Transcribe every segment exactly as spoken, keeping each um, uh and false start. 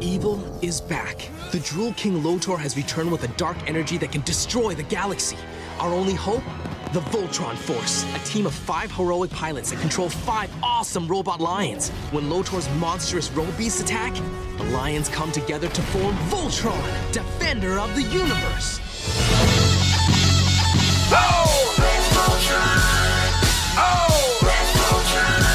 Evil is back. The Drool King Lotor has returned with a dark energy that can destroy the galaxy. Our only hope? The Voltron Force, a team of five heroic pilots that control five awesome robot lions. When Lotor's monstrous robot beasts attack, the lions come together to form Voltron, Defender of the Universe. Oh, that's Voltron! Oh, that's Voltron!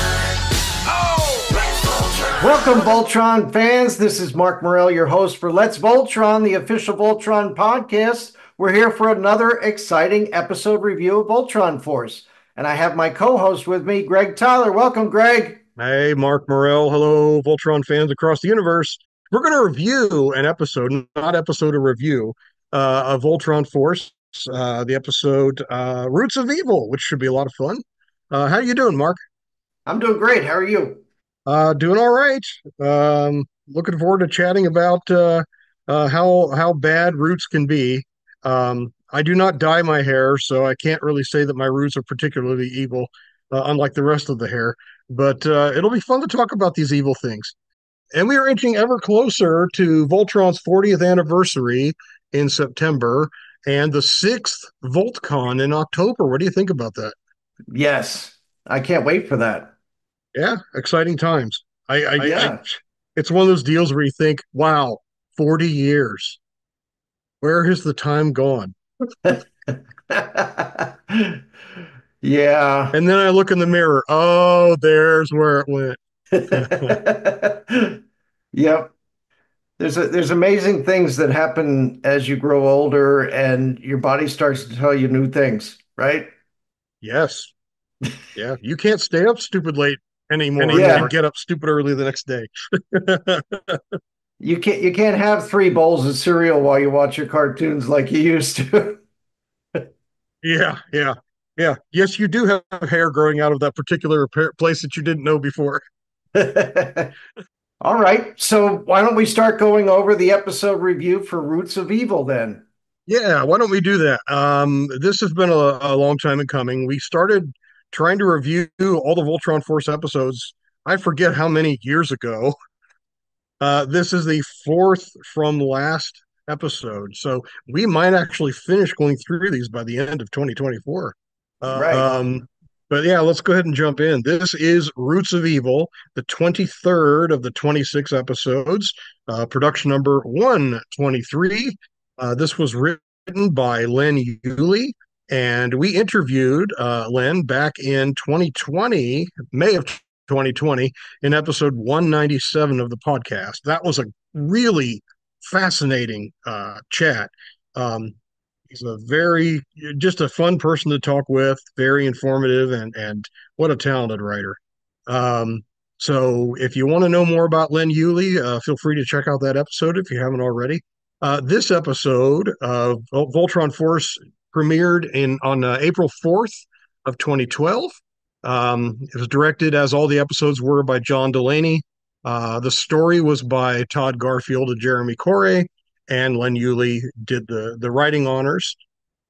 Oh, that's Voltron! Welcome, Voltron fans. This is Marc Morrell, your host for Let's Voltron, the official Voltron podcast. We're here for another exciting episode review of Voltron Force. And I have my co-host with me, Greg Tyler. Welcome, Greg. Hey, Marc Morrell. Hello, Voltron fans across the universe. We're going to review an episode, not episode, a review uh, of Voltron Force, uh, the episode uh, Roots of Evil, which should be a lot of fun. Uh, how are you doing, Mark? I'm doing great. How are you? Uh, doing all right. Um, looking forward to chatting about uh, uh, how how bad Roots can be. Um, I do not dye my hair, so I can't really say that my roots are particularly evil, uh, unlike the rest of the hair. But uh, it'll be fun to talk about these evil things. And we are inching ever closer to Voltron's fortieth anniversary in September and the sixth Voltcon in October. What do you think about that? Yes, I can't wait for that. Yeah, exciting times. I, I, yeah. I it's one of those deals where you think, wow, forty years. Where has the time gone? Yeah. And then I look in the mirror. Oh, there's where it went. Yep. There's a, there's amazing things that happen as you grow older and your body starts to tell you new things, right? Yes. Yeah. You can't stay up stupid late anymore and yeah. get up stupid early the next day. You can't you can't have three bowls of cereal while you watch your cartoons like you used to. Yeah, yeah, yeah. Yes, you do have hair growing out of that particular place that you didn't know before. All right, so why don't we start going over the episode review for Roots of Evil then? Yeah, why don't we do that? Um, this has been a, a long time in coming. We started trying to review all the Voltron Force episodes, I forget how many years ago. Uh, this is the fourth from last episode, so we might actually finish going through these by the end of twenty twenty-four. Uh, right. Um, but yeah, let's go ahead and jump in. This is Roots of Evil, the twenty-third of the twenty-six episodes, uh, production number one twenty-three. Uh, this was written by Len Yulie, and we interviewed uh, Len back in twenty twenty, May of twenty twenty, in episode one ninety-seven of the podcast. That was a really fascinating uh, chat. Um, he's a very, just a fun person to talk with, very informative, and and what a talented writer. Um, so if you want to know more about Len Yulie, uh, feel free to check out that episode if you haven't already. Uh, this episode of Voltron Force premiered in on uh, April fourth of twenty twelve. Um, it was directed, as all the episodes were, by John Delaney. Uh, the story was by Todd Garfield and Jeremy Corey, and Len Yulie did the, the writing honors.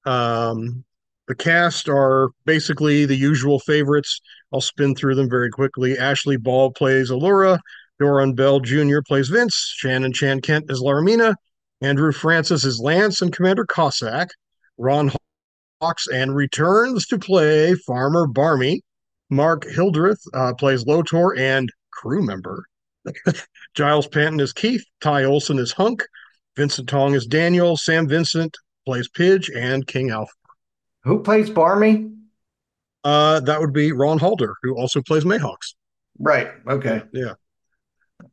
Um, the cast are basically the usual favorites. I'll spin through them very quickly. Ashley Ball plays Allura. Doron Bell Junior plays Vince. Shannon Chan Kent is Larmina. Andrew Francis is Lance and Commander Cossack. Ron Hawks and returns to play Farmer Barmy. Mark Hildreth uh, plays Lotor and crew member. Giles Panton is Keith. Ty Olson is Hunk. Vincent Tong is Daniel. Sam Vincent plays Pidge and King Alfor. Who plays Barmy? Uh, that would be Ron Halder, who also plays Mayhawks. Right. Okay. Yeah.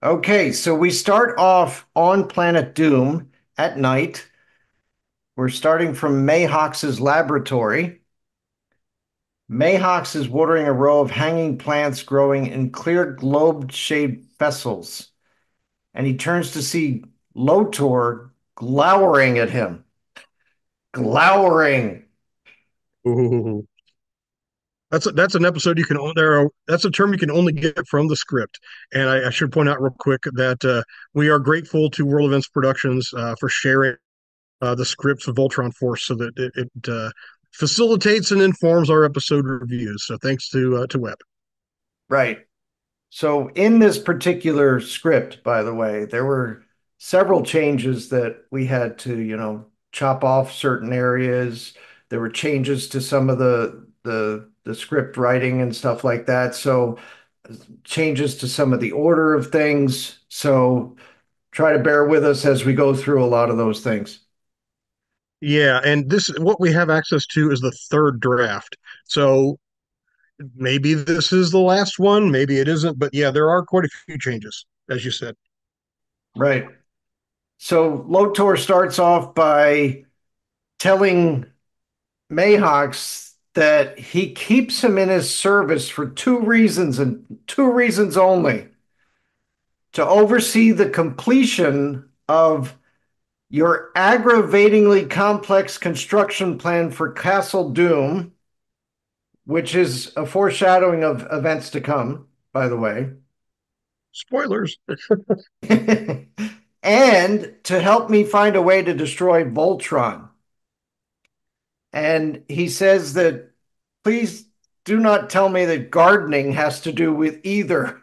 Okay, so we start off on Planet Doom at night. We're starting from Mayhawks' laboratory. Mayhawks is watering a row of hanging plants growing in clear globe-shaped vessels, and he turns to see Lotor glowering at him. Glowering. Ooh, that's a, that's an episode you can there. Are, that's a term you can only get from the script. And I, I should point out real quick that uh, we are grateful to World Events Productions uh, for sharing uh, the script for Voltron Force, so that it. it uh, facilitates and informs our episode reviews. So thanks to uh, to Webb. Right. So in this particular script, by the way, there were several changes that we had to, you know, chop off certain areas. There were changes to some of the the the script writing and stuff like that. So changes to some of the order of things. So try to bear with us as we go through a lot of those things. Yeah, and this what we have access to is the third draft. So maybe this is the last one, maybe it isn't, but yeah, there are quite a few changes, as you said. Right. So Lotor starts off by telling Mayhawks that he keeps him in his service for two reasons and two reasons only. To oversee the completion of your aggravatingly complex construction plan for Castle Doom, which is a foreshadowing of events to come, by the way. Spoilers. And to help me find a way to destroy Voltron. And he says that, please do not tell me that gardening has to do with either.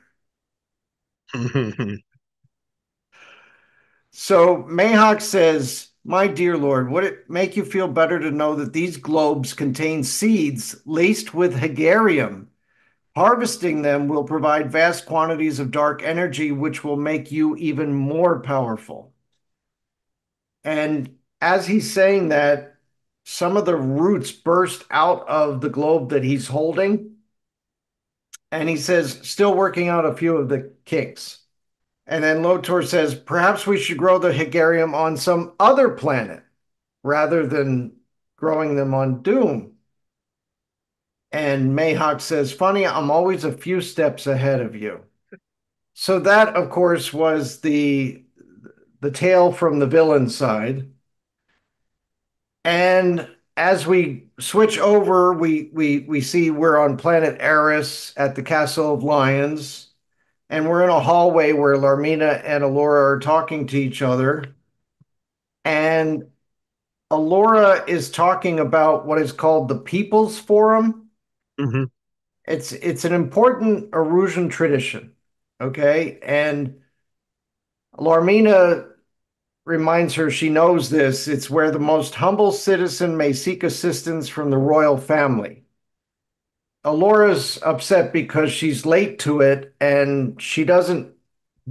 So Mayhawk says, my dear Lord, would it make you feel better to know that these globes contain seeds laced with Haggarium? Harvesting them will provide vast quantities of dark energy, which will make you even more powerful. And as he's saying that, some of the roots burst out of the globe that he's holding. And he says, still working out a few of the kinks. And then Lotor says, perhaps we should grow the Haggarium on some other planet rather than growing them on Doom. And Mayhawk says, funny, I'm always a few steps ahead of you. So that, of course, was the, the tale from the villain side. And as we switch over, we, we, we see we're on planet Arus at the Castle of Lions. And we're in a hallway where Larmina and Allura are talking to each other. And Allura is talking about what is called the People's Forum. Mm-hmm. It's it's an important Arusian tradition, okay? And Larmina reminds her she knows this. It's where the most humble citizen may seek assistance from the royal family. Allura's upset because she's late to it, and she doesn't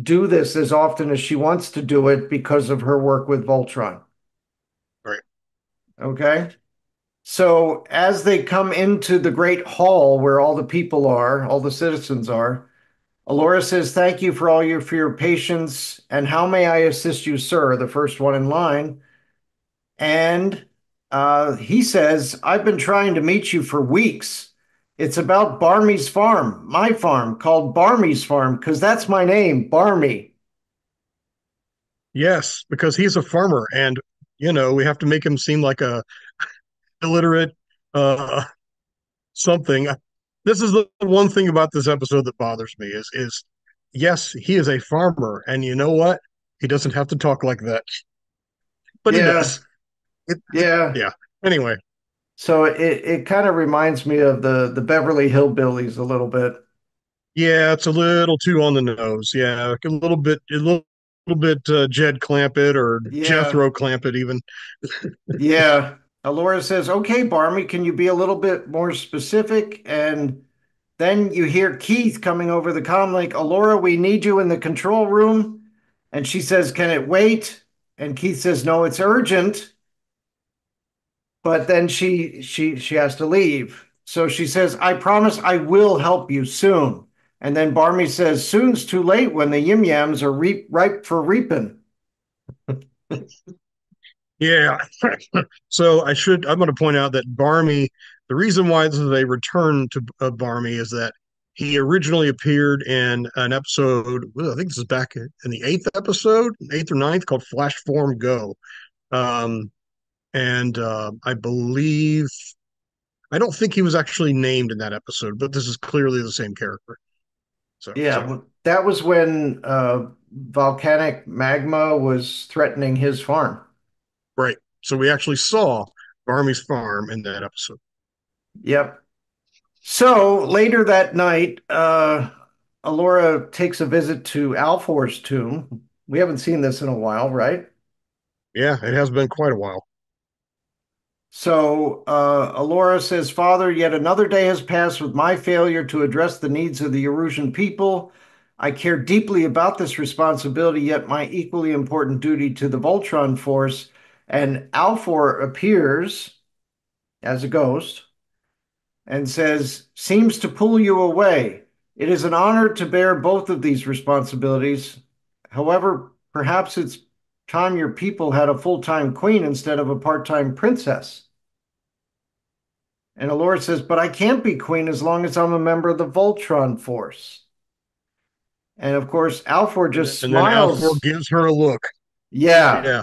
do this as often as she wants to do it because of her work with Voltron. Right. Okay? So as they come into the Great Hall where all the people are, all the citizens are, Allura says, thank you for all your for your patience, and how may I assist you, sir? The first one in line. And uh, he says, I've been trying to meet you for weeks. It's about Barmy's farm, my farm, called Barmy's farm, because that's my name, Barmy. Yes, because he's a farmer, and, you know, we have to make him seem like a illiterate uh, something. This is the one thing about this episode that bothers me is, is, yes, he is a farmer, and you know what? He doesn't have to talk like that. But yeah. He does. It, yeah. Yeah. Anyway. So it, it kind of reminds me of the, the Beverly Hillbillies a little bit. Yeah, it's a little too on the nose. Yeah, like a little bit, a little, little bit uh, Jed Clampett or yeah. Jethro Clampett even. Yeah. Allura says, okay, Barmy, can you be a little bit more specific? And then you hear Keith coming over the comm like, Allura, we need you in the control room. And she says, can it wait? And Keith says, no, it's urgent. But then she she she has to leave. So she says, I promise I will help you soon. And then Barmy says, soon's too late when the yim-yams are reap, ripe for reaping. Yeah. So I should, I'm going to point out that Barmy, the reason why this is a return to uh, Barmy is that he originally appeared in an episode, well, I think this is back in the eighth episode, eighth or ninth, called Flash Form Go. Um And uh, I believe, I don't think he was actually named in that episode, but this is clearly the same character. So yeah, so. That was when uh, volcanic magma was threatening his farm. Right. So we actually saw Barmy's farm in that episode. Yep. So later that night, uh, Allura takes a visit to Alfor's tomb. We haven't seen this in a while, right? Yeah, it has been quite a while. So uh, Allura says, Father, yet another day has passed with my failure to address the needs of the Erusian people. I care deeply about this responsibility, yet my equally important duty to the Voltron Force. And Alfor appears as a ghost and says, seems to pull you away. It is an honor to bear both of these responsibilities. However, perhaps it's time your people had a full-time queen instead of a part-time princess. And Allura says, but I can't be queen as long as I'm a member of the Voltron Force. And of course, Alfor just and smiles. Then Alfor gives her a look. Yeah. Yeah.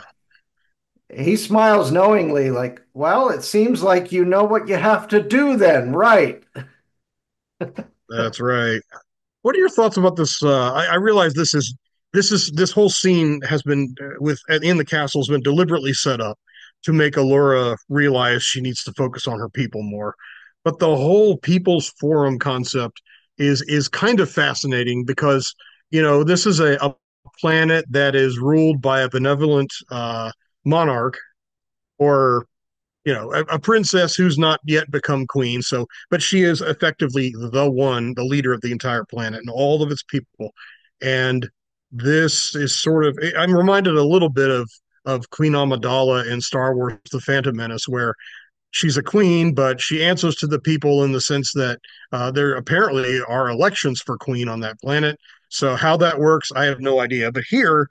He smiles knowingly, like, well, it seems like you know what you have to do then, right? That's right. What are your thoughts about this? Uh, I, I realize this is This is this whole scene has been with in the castle has been deliberately set up to make Allura realize she needs to focus on her people more. But the whole People's Forum concept is is kind of fascinating because, you know, this is a, a planet that is ruled by a benevolent uh, monarch or, you know, a, a princess who's not yet become queen. So but she is effectively the one, the leader of the entire planet and all of its people. And this is sort of, I'm reminded a little bit of, of Queen Amidala in Star Wars, The Phantom Menace, where she's a queen, but she answers to the people in the sense that uh, there apparently are elections for queen on that planet. So how that works, I have no idea. But here,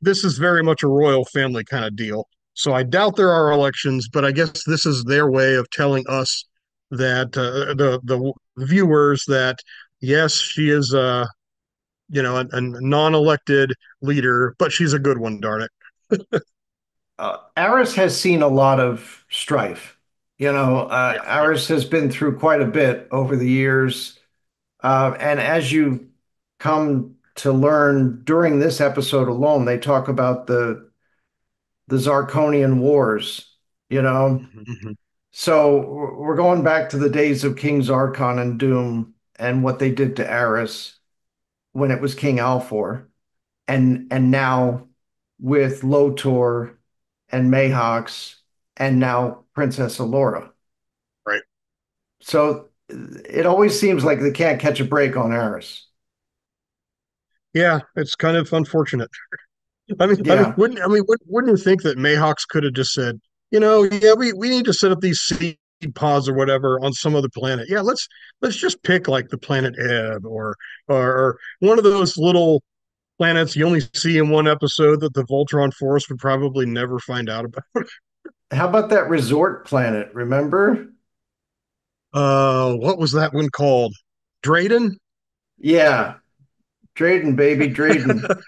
this is very much a royal family kind of deal. So I doubt there are elections, but I guess this is their way of telling us that, uh, the, the viewers, that yes, she is a, uh, you know, a, a non-elected leader, but she's a good one, darn it. uh, Arus has seen a lot of strife. You know, uh, yeah. Arus has been through quite a bit over the years. Uh, and as you come to learn during this episode alone, they talk about the the Zarkonian Wars, you know. Mm-hmm. So we're going back to the days of King Zarkon and Doom and what they did to Arus when it was King Alfor, and and now with Lotor and Mayhawks, and now Princess Allura. Right. So it always seems like they can't catch a break on Arus. Yeah, it's kind of unfortunate. I mean, yeah. I mean, wouldn't I mean wouldn't, wouldn't you think that Mayhawks could have just said, you know, yeah, we, we need to set up these seats pods or whatever on some other planet. Yeah, let's let's just pick like the planet Ebb or, or or one of those little planets you only see in one episode that the Voltron Force would probably never find out about. How about that resort planet? Remember? Uh, what was that one called? Drayden? Yeah, Drayden, baby, Drayden.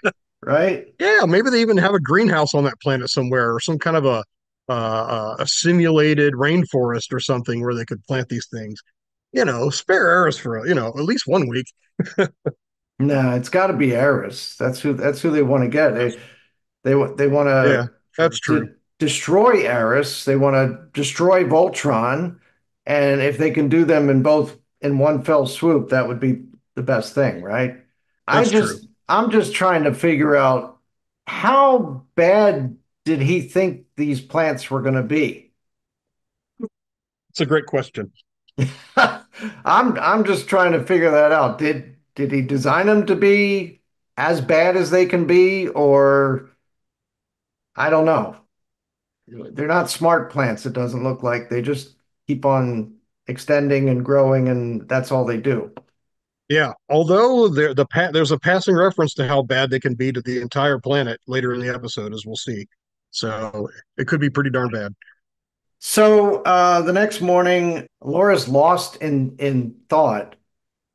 Right? Yeah, maybe they even have a greenhouse on that planet somewhere, or some kind of a Uh, uh, a simulated rainforest or something where they could plant these things. You know, spare Arus for, you know, at least one week. No, nah, it's got to be Arus. That's who. That's who they want to get. They, they, they want to. Yeah, that's true. Destroy Arus. They want to destroy Voltron, and if they can do them in both in one fell swoop, that would be the best thing, right? That's I just, true. I'm just trying to figure out how bad did he think these plants were going to be? It's a great question. I'm I'm just trying to figure that out. Did did he design them to be as bad as they can be, or I don't know. They're not smart plants, it doesn't look like. They just keep on extending and growing, and that's all they do. Yeah, although there, the pa- there's a passing reference to how bad they can be to the entire planet later in the episode, as we'll see. So it could be pretty darn bad. So uh, the next morning, Laura's lost in, in thought,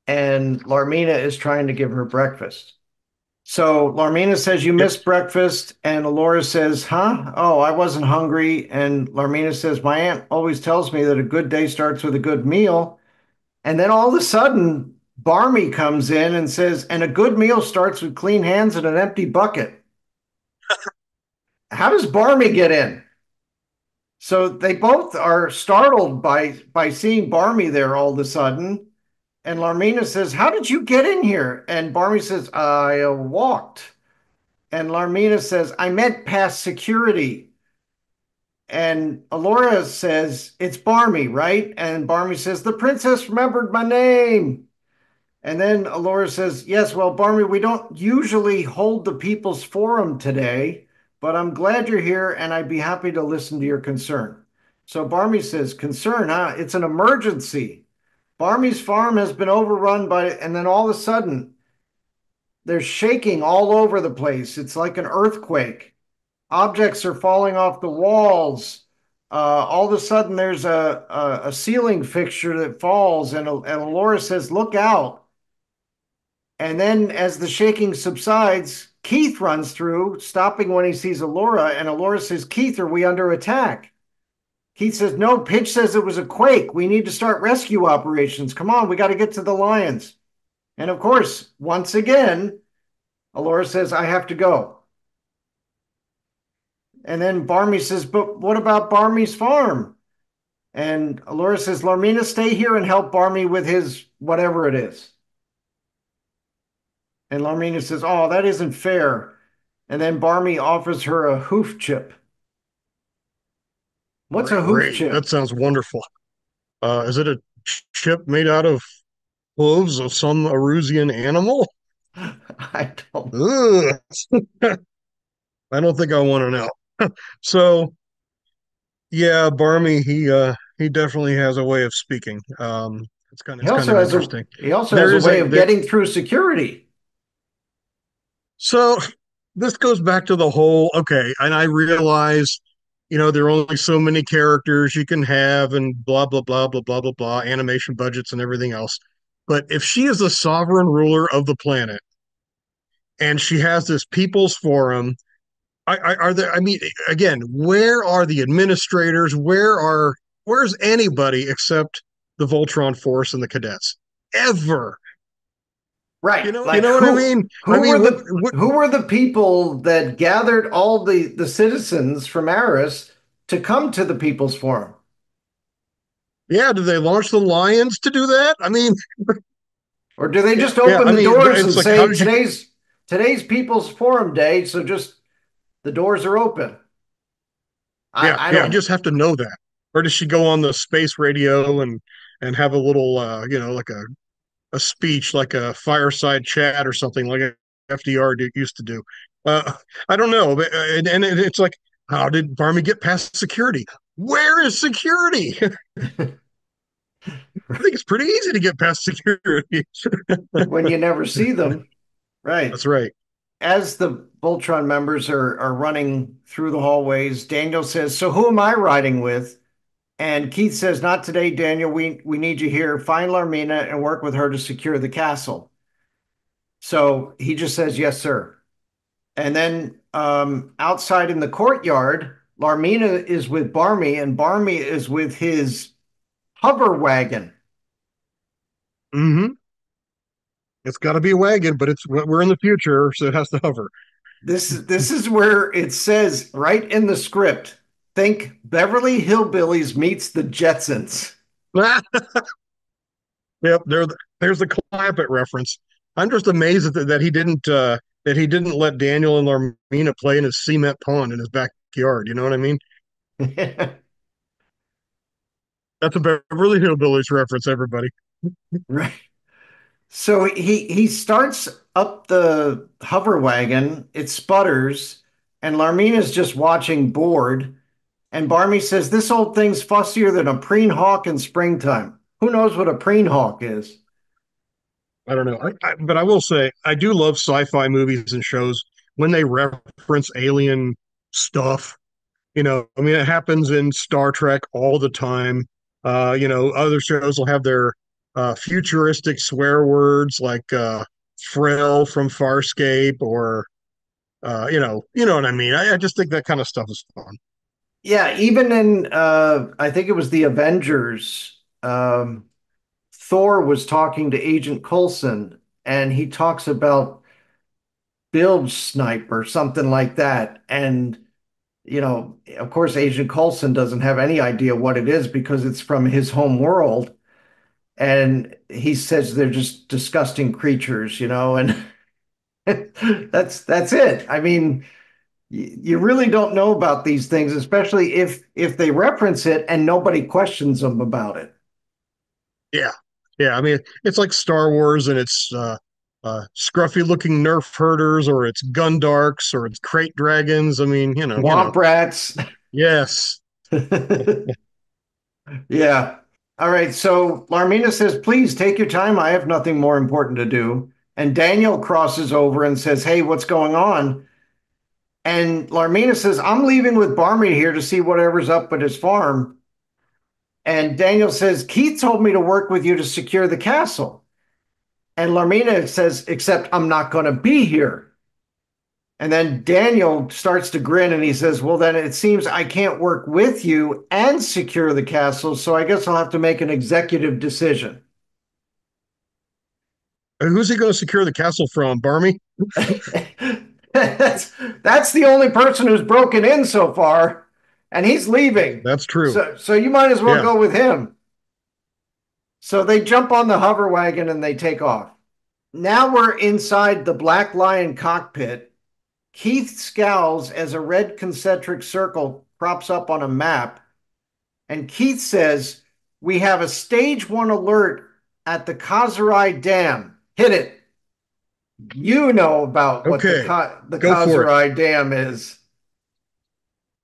and Larmina is trying to give her breakfast. So Larmina says, you missed yep. breakfast, and Allura says, huh? Oh, I wasn't hungry. And Larmina says, my aunt always tells me that a good day starts with a good meal. And then all of a sudden, Barmy comes in and says, and a good meal starts with clean hands and an empty bucket. How does Barmy get in? So they both are startled by by seeing Barmy there all of a sudden. And Larmina says, how did you get in here? And Barmy says, I uh, walked. And Larmina says, I meant past security. And Allura says, it's Barmy, right? And Barmy says, the princess remembered my name. And then Allura says, yes, well, Barmy, we don't usually hold the People's Forum today, but I'm glad you're here, and I'd be happy to listen to your concern. So Barmy says, concern, huh? It's an emergency. Barmy's farm has been overrun by, and then all of a sudden, they're shaking all over the place. It's like an earthquake. Objects are falling off the walls. Uh, all of a sudden, there's a, a, a ceiling fixture that falls, and, and Allura says, look out. And then as the shaking subsides, Keith runs through, stopping when he sees Allura, and Allura says, Keith, are we under attack? Keith says, no, Pidge says it was a quake. We need to start rescue operations. Come on, we got to get to the lions. And of course, once again, Allura says, I have to go. And then Barmy says, but what about Barmy's farm? And Allura says, Larmina, stay here and help Barmy with his whatever it is. And Larmina says, oh, that isn't fair. And then Barmy offers her a hoof chip. What's Great. a hoof chip? That sounds wonderful. Uh, is it a chip made out of hooves of some Arusian animal? I don't I don't think I want to know. So, yeah, Barmy, he uh, he definitely has a way of speaking. Um, it's kind of, it's kind of interesting. A, he also there has a way a, of getting there, through security. So this goes back to the whole, okay, and I realize, you know, there are only so many characters you can have and blah, blah, blah, blah, blah, blah, blah, animation budgets and everything else. But if she is the sovereign ruler of the planet and she has this People's Forum, I, I, are there, I mean, again, where are the administrators? Where are, where's anybody except the Voltron Force and the cadets ever? Right. You know, like you know who, what I mean? Who, I mean, were the, what, what, who were the people that gathered all the, the citizens from Arus to come to the People's Forum? Yeah. Did they launch the Lions to do that? I mean, or do they just open yeah, the mean, doors and like, say, you... today's, today's People's Forum day. So just, the doors are open. I, yeah, I don't... yeah, you just have to know that. Or does she go on the space radio and and have a little, uh, you know, like a a speech, like a fireside chat or something, like F D R used to do? Uh, I don't know. But, and, and it's like, how did Barmy get past security? Where is security? I think it's pretty easy to get past security when you never see them. Right. That's right. As the Voltron members are, are running through the hallways, Daniel says, so who am I riding with? And Keith says, not today, Daniel. We, we need you here. Find Larmina and work with her to secure the castle. So he just says, yes, sir. And then um, outside in the courtyard, Larmina is with Barmy, and Barmy is with his hover wagon. Mm-hmm. It's got to be a wagon, but it's we're in the future, so it has to hover. This is this is where it says right in the script. Think Beverly Hillbillies meets the Jetsons. Yep, there, there's the Clampett reference. I'm just amazed that, that he didn't uh, that he didn't let Daniel and Larmina play in his cement pond in his backyard. You know what I mean? That's a Beverly Hillbillies reference, everybody. Right. So he, he starts up the hover wagon, it sputters, and Larmina's just watching bored. And Barmy says, this old thing's fussier than a preen hawk in springtime. Who knows what a preen hawk is? I don't know. I, I, but I will say, I do love sci-fi movies and shows when they reference alien stuff. You know, I mean, it happens in Star Trek all the time. Uh, you know, other shows will have their Uh, futuristic swear words like uh, Frill from Farscape, or uh, you know, you know what I mean. I, I just think that kind of stuff is fun. Yeah, even in uh, I think it was the Avengers. Um, Thor was talking to Agent Coulson, and he talks about bilge snipe or something like that. And you know, of course, Agent Coulson doesn't have any idea what it is because it's from his home world. and he says they're just disgusting creatures, you know, and that's that's it. I mean, you really don't know about these things, especially if if they reference it and nobody questions them about it. Yeah, yeah. I mean, it's like Star Wars, and it's uh, uh, scruffy-looking Nerf herders, or it's Gundarks, or it's crate dragons. I mean, you know, Womp you know. Rats. Yes. Yeah. All right. So Larmina says, "Please take your time. I have nothing more important to do." And Daniel crosses over and says, "Hey, what's going on?" And Larmina says, "I'm leaving with Barmy here to see whatever's up at his farm." And Daniel says, "Keith told me to work with you to secure the castle." And Larmina says, "Except I'm not going to be here." And then Daniel starts to grin and he says, "Well, then it seems I can't work with you and secure the castle, so I guess I'll have to make an executive decision." Who's he going to secure the castle from, Barmy? that's, that's the only person who's broken in so far, and he's leaving. That's true. So, so you might as well yeah. go with him. So they jump on the hover wagon and they take off. Now we're inside the Black Lion cockpit. Keith scowls as a red concentric circle crops up on a map, and Keith says, "We have a stage one alert at the Kazrai Dam. Hit it." You know about what okay. the, the Kazrai Dam is.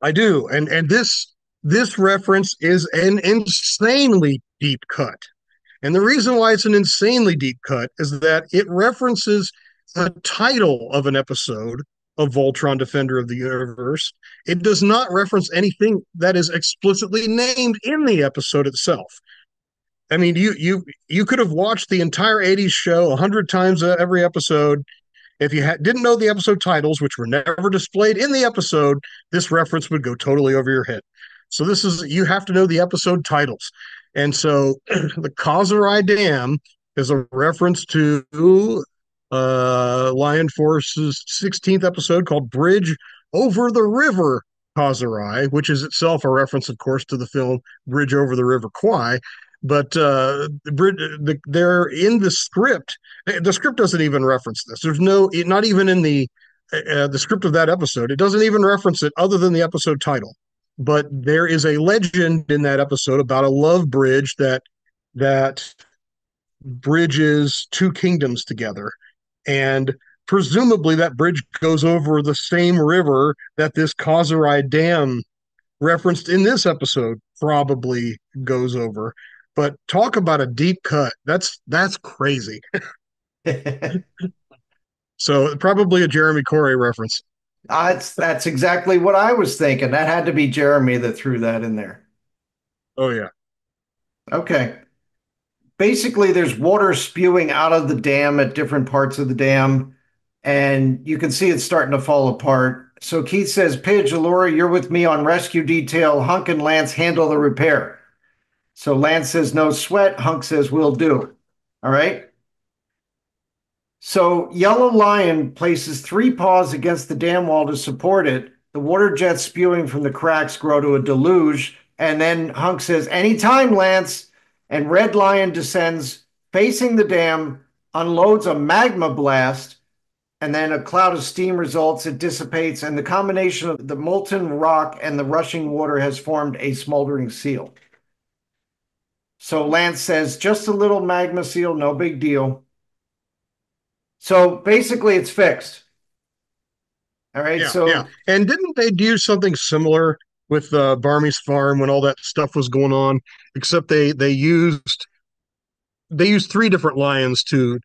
I do, and and this this reference is an insanely deep cut, and the reason why it's an insanely deep cut is that it references the title of an episode of Voltron Defender of the Universe. It does not reference anything that is explicitly named in the episode itself. I mean, you you you could have watched the entire eighties show a hundred times uh, every episode. If you ha- didn't know the episode titles, which were never displayed in the episode, this reference would go totally over your head. So this is, you have to know the episode titles. And so the Kazrai Dam is a reference to uh Lion Force's sixteenth episode called Bridge Over the River Kazrai, which is itself a reference, of course, to the film Bridge Over the River Kwai. But uh the, they're in the script. The script doesn't even reference this. There's no, it, not even in the uh, the script of that episode. It doesn't even reference it other than the episode title. But there is a legend in that episode about a love bridge that that bridges two kingdoms together. And presumably that bridge goes over the same river that this Kazrai Dam referenced in this episode probably goes over. But talk about a deep cut. That's that's crazy. So probably a Jeremy Corey reference. Uh, that's, that's exactly what I was thinking. That had to be Jeremy that threw that in there. Oh, yeah. Okay. Basically, there's water spewing out of the dam at different parts of the dam, and you can see it's starting to fall apart. So Keith says, "Pidge, Allura, you're with me on rescue detail. Hunk and Lance handle the repair." So Lance says, "No sweat." Hunk says, "We'll do." All right. So Yellow Lion places three paws against the dam wall to support it. The water jets spewing from the cracks grow to a deluge. And then Hunk says, "Anytime, Lance." And Red Lion descends, facing the dam, unloads a magma blast, and then a cloud of steam results. It dissipates, and the combination of the molten rock and the rushing water has formed a smoldering seal. So Lance says, "Just a little magma seal, no big deal." So basically it's fixed. All right, yeah, so... Yeah. And didn't they do something similar with uh, Barmy's farm when all that stuff was going on, except they they used they used three different lions to...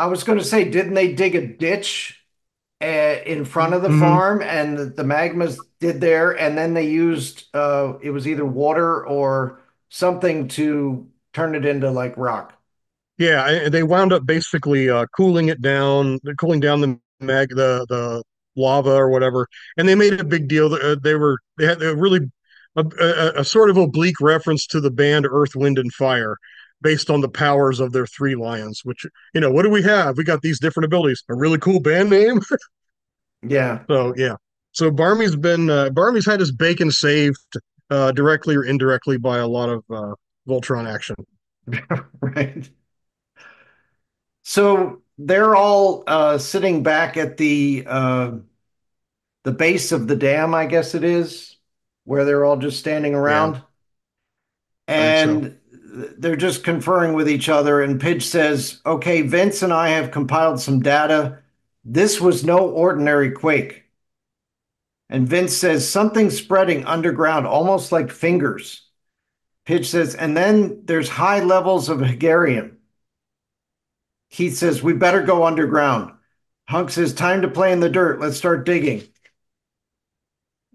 I was going to say, didn't they dig a ditch uh, in front of the mm-hmm. farm, and the, the magmas did there, and then they used, uh, it was either water or something to turn it into like rock. Yeah, they wound up basically uh, cooling it down, cooling down the mag, the the... lava or whatever, and they made a big deal. Uh, they were they had a really a, a, a sort of oblique reference to the band Earth, Wind, and Fire, based on the powers of their three lions. Which, you know, what do we have? We got these different abilities. A really cool band name. Yeah. So yeah. So Barmy's been uh, Barmy's had his bacon saved uh, directly or indirectly by a lot of uh, Voltron action. Right. So they're all uh, sitting back at the uh, the base of the dam, I guess it is, where they're all just standing around. Yeah. And so they're just conferring with each other. And Pidge says, okay, Vince and I have compiled some data. This was no ordinary quake. And Vince says, something spreading underground, almost like fingers. Pidge says, and then there's high levels of Haggarium. Keith says, we better go underground. Hunk says, time to play in the dirt. Let's start digging.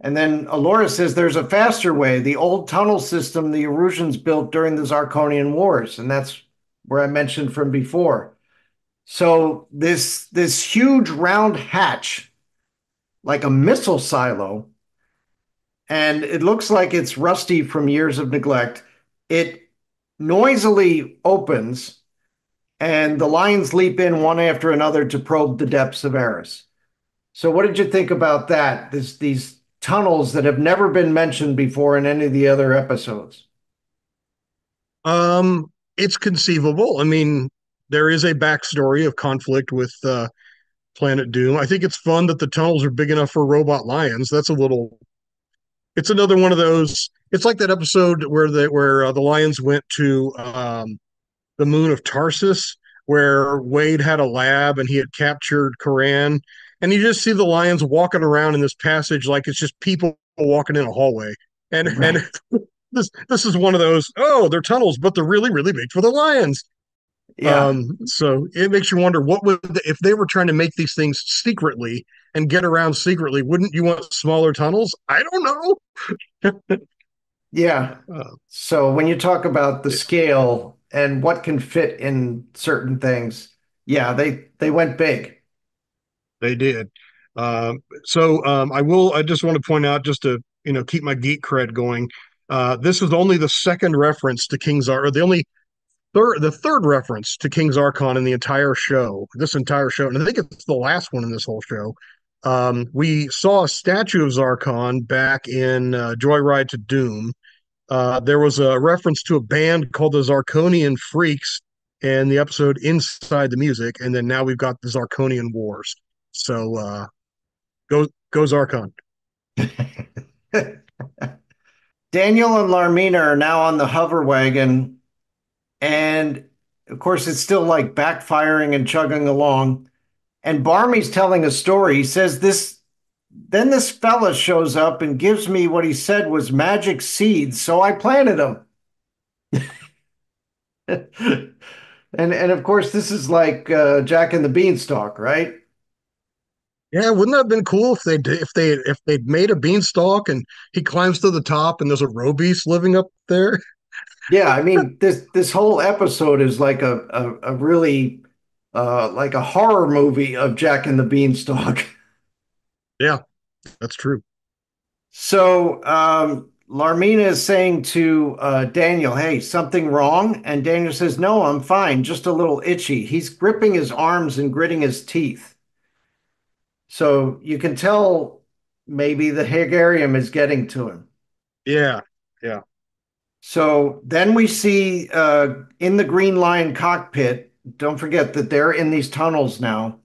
And then Allura says, there's a faster way, the old tunnel system the Arusians built during the Zarkonian Wars. And that's where I mentioned from before. So this, this huge round hatch, like a missile silo, and it looks like it's rusty from years of neglect. It noisily opens, and the lions leap in one after another to probe the depths of Arus. So what did you think about that? This, these tunnels that have never been mentioned before in any of the other episodes. Um, it's conceivable. I mean, there is a backstory of conflict with uh, Planet Doom. I think it's fun that the tunnels are big enough for robot lions. That's a little... It's another one of those... It's like that episode where the, where uh, the lions went to... Um, the moon of Tarsus, where Wade had a lab and he had captured Koran. And you just see the lions walking around in this passage like it's just people walking in a hallway. And right. and this this is one of those, oh, they're tunnels, but they're really, really big for the lions. Yeah. Um, so it makes you wonder, what would the, if they were trying to make these things secretly and get around secretly, wouldn't you want smaller tunnels? I don't know. Yeah. So when you talk about the scale... and what can fit in certain things. Yeah, they, they went big. They did. Uh, so um, I will, I just want to point out, just to, you know, keep my geek cred going. Uh, this was only the second reference to King Zarkon, or the only third, the third reference to King Zarkon in the entire show, this entire show. And I think it's the last one in this whole show. Um, we saw a statue of Zarkon back in uh, Joyride to Doom. Uh, there was a reference to a band called the Zarkonian Freaks in the episode Inside the Music, and then now we've got the Zarkonian Wars. So uh, go, go Zarkon. Daniel and Larmina are now on the hover wagon, and of course it's still like backfiring and chugging along. And Barmy's telling a story. He says this... Then this fella shows up and gives me what he said was magic seeds, so I planted them. and and of course, this is like uh, Jack and the Beanstalk, right? Yeah, wouldn't that have been cool if they if they if they'd made a beanstalk and he climbs to the top and there's a roe beast living up there? Yeah, I mean this this whole episode is like a a, a really uh, like a horror movie of Jack and the Beanstalk. Yeah, that's true. So um, Larmina is saying to uh, Daniel, hey, something wrong? And Daniel says, no, I'm fine, just a little itchy. He's gripping his arms and gritting his teeth. So you can tell maybe the Haggarium is getting to him. Yeah, yeah. So then we see uh, in the Green Lion cockpit, don't forget that they're in these tunnels now.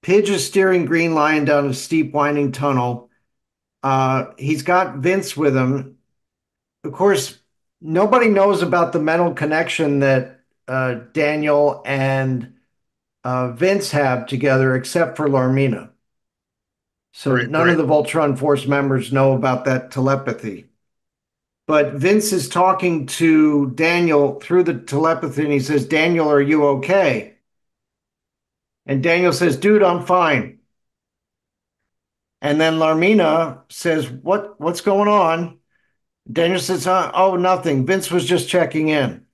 Pidge is steering Green Lion down a steep, winding tunnel. Uh, he's got Vince with him. Of course, nobody knows about the mental connection that uh, Daniel and uh, Vince have together, except for Larmina. So right, none right. of the Voltron Force members know about that telepathy. But Vince is talking to Daniel through the telepathy, and he says, Daniel, are you okay? And Daniel says, dude, I'm fine. And then Larmina says, what, what's going on? Daniel says, uh, oh, nothing. Vince was just checking in.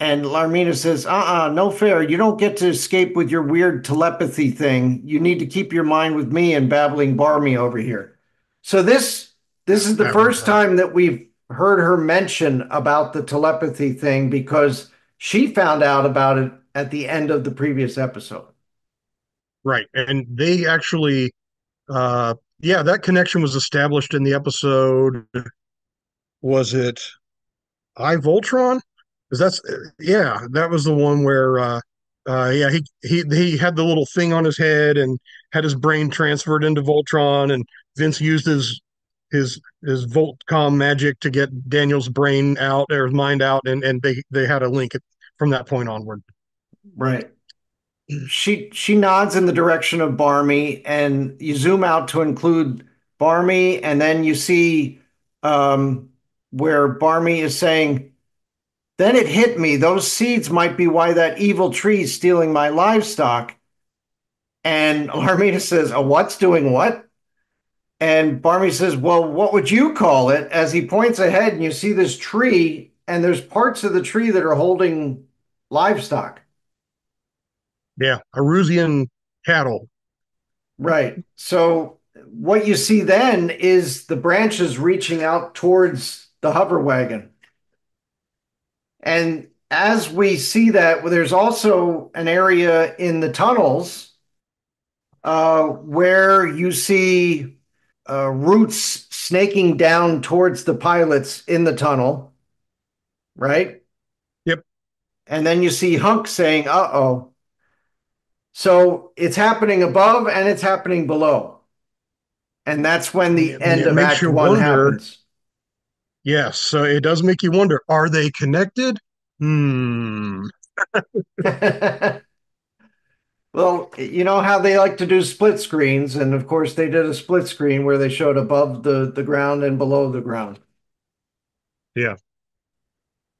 And Larmina says, uh-uh, no fair. You don't get to escape with your weird telepathy thing. You need to keep your mind with me and babbling Barmy over here. So this, this is the first time that we've heard her mention about the telepathy thing, because she found out about it at the end of the previous episode. Right. And they actually, uh, yeah, that connection was established in the episode. Was it iVoltron? Because that's, yeah, that was the one where, uh, uh, yeah, he, he he had the little thing on his head and had his brain transferred into Voltron, and Vince used his his his Voltcon magic to get Daniel's brain out, or his mind out, and, and they, they had a link from that point onward. Right. She she nods in the direction of Barmy, and you zoom out to include Barmy, and then you see um, where Barmy is saying, "Then it hit me. Those seeds might be why that evil tree is stealing my livestock." And Larmina says, "A what's doing what?" And Barmy says, "Well, what would you call it?" As he points ahead, and you see this tree, and there's parts of the tree that are holding livestock. Yeah, Arusian cattle. Right. So what you see then is the branches reaching out towards the hover wagon. And as we see that, well, there's also an area in the tunnels uh, where you see uh, roots snaking down towards the pilots in the tunnel. Right? Yep. And then you see Hunk saying, uh-oh. So it's happening above and it's happening below. And that's when the end it of Act One wonder. happens. Yes, so it does make you wonder, are they connected? Hmm. Well, you know how they like to do split screens, and of course they did a split screen where they showed above the, the ground and below the ground. Yeah.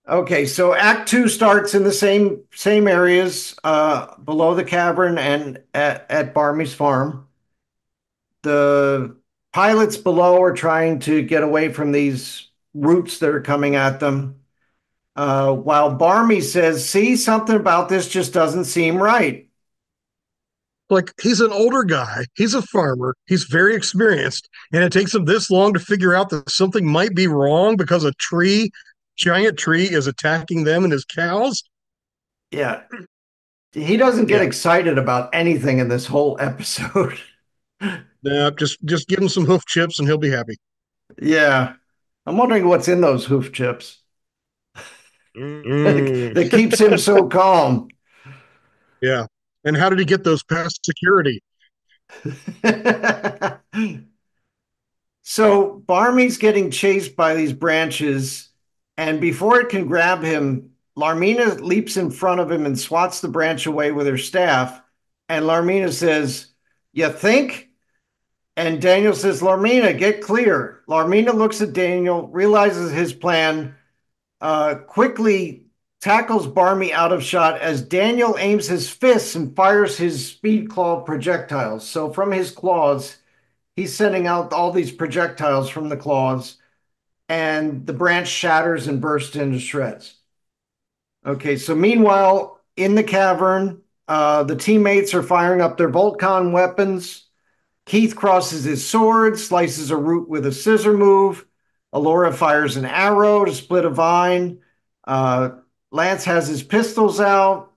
Okay, so Act Two starts in the same same areas uh, below the cavern and at, at Barmy's farm. The pilots below are trying to get away from these roots that are coming at them. Uh, while Barmy says, "See, something about this just doesn't seem right." Like, he's an older guy. He's a farmer. He's very experienced, and it takes him this long to figure out that something might be wrong because a tree. Giant tree is attacking them and his cows. Yeah. He doesn't get yeah. excited about anything in this whole episode. No, just just give him some hoof chips and he'll be happy. Yeah. I'm wondering what's in those hoof chips. Mm-hmm. That keeps him so calm. Yeah. And how did he get those past security? So Barmy's getting chased by these branches. And before it can grab him, Larmina leaps in front of him and swats the branch away with her staff. And Larmina says, "You think?" And Daniel says, "Larmina, get clear." Larmina looks at Daniel, realizes his plan, uh, quickly tackles Barmy out of shot as Daniel aims his fists and fires his speed claw projectiles. So from his claws, he's sending out all these projectiles from the claws. And the branch shatters and bursts into shreds. Okay, so meanwhile, in the cavern, uh, the teammates are firing up their Voltcon weapons. Keith crosses his sword, slices a root with a scissor move. Allura fires an arrow to split a vine. Uh, Lance has his pistols out.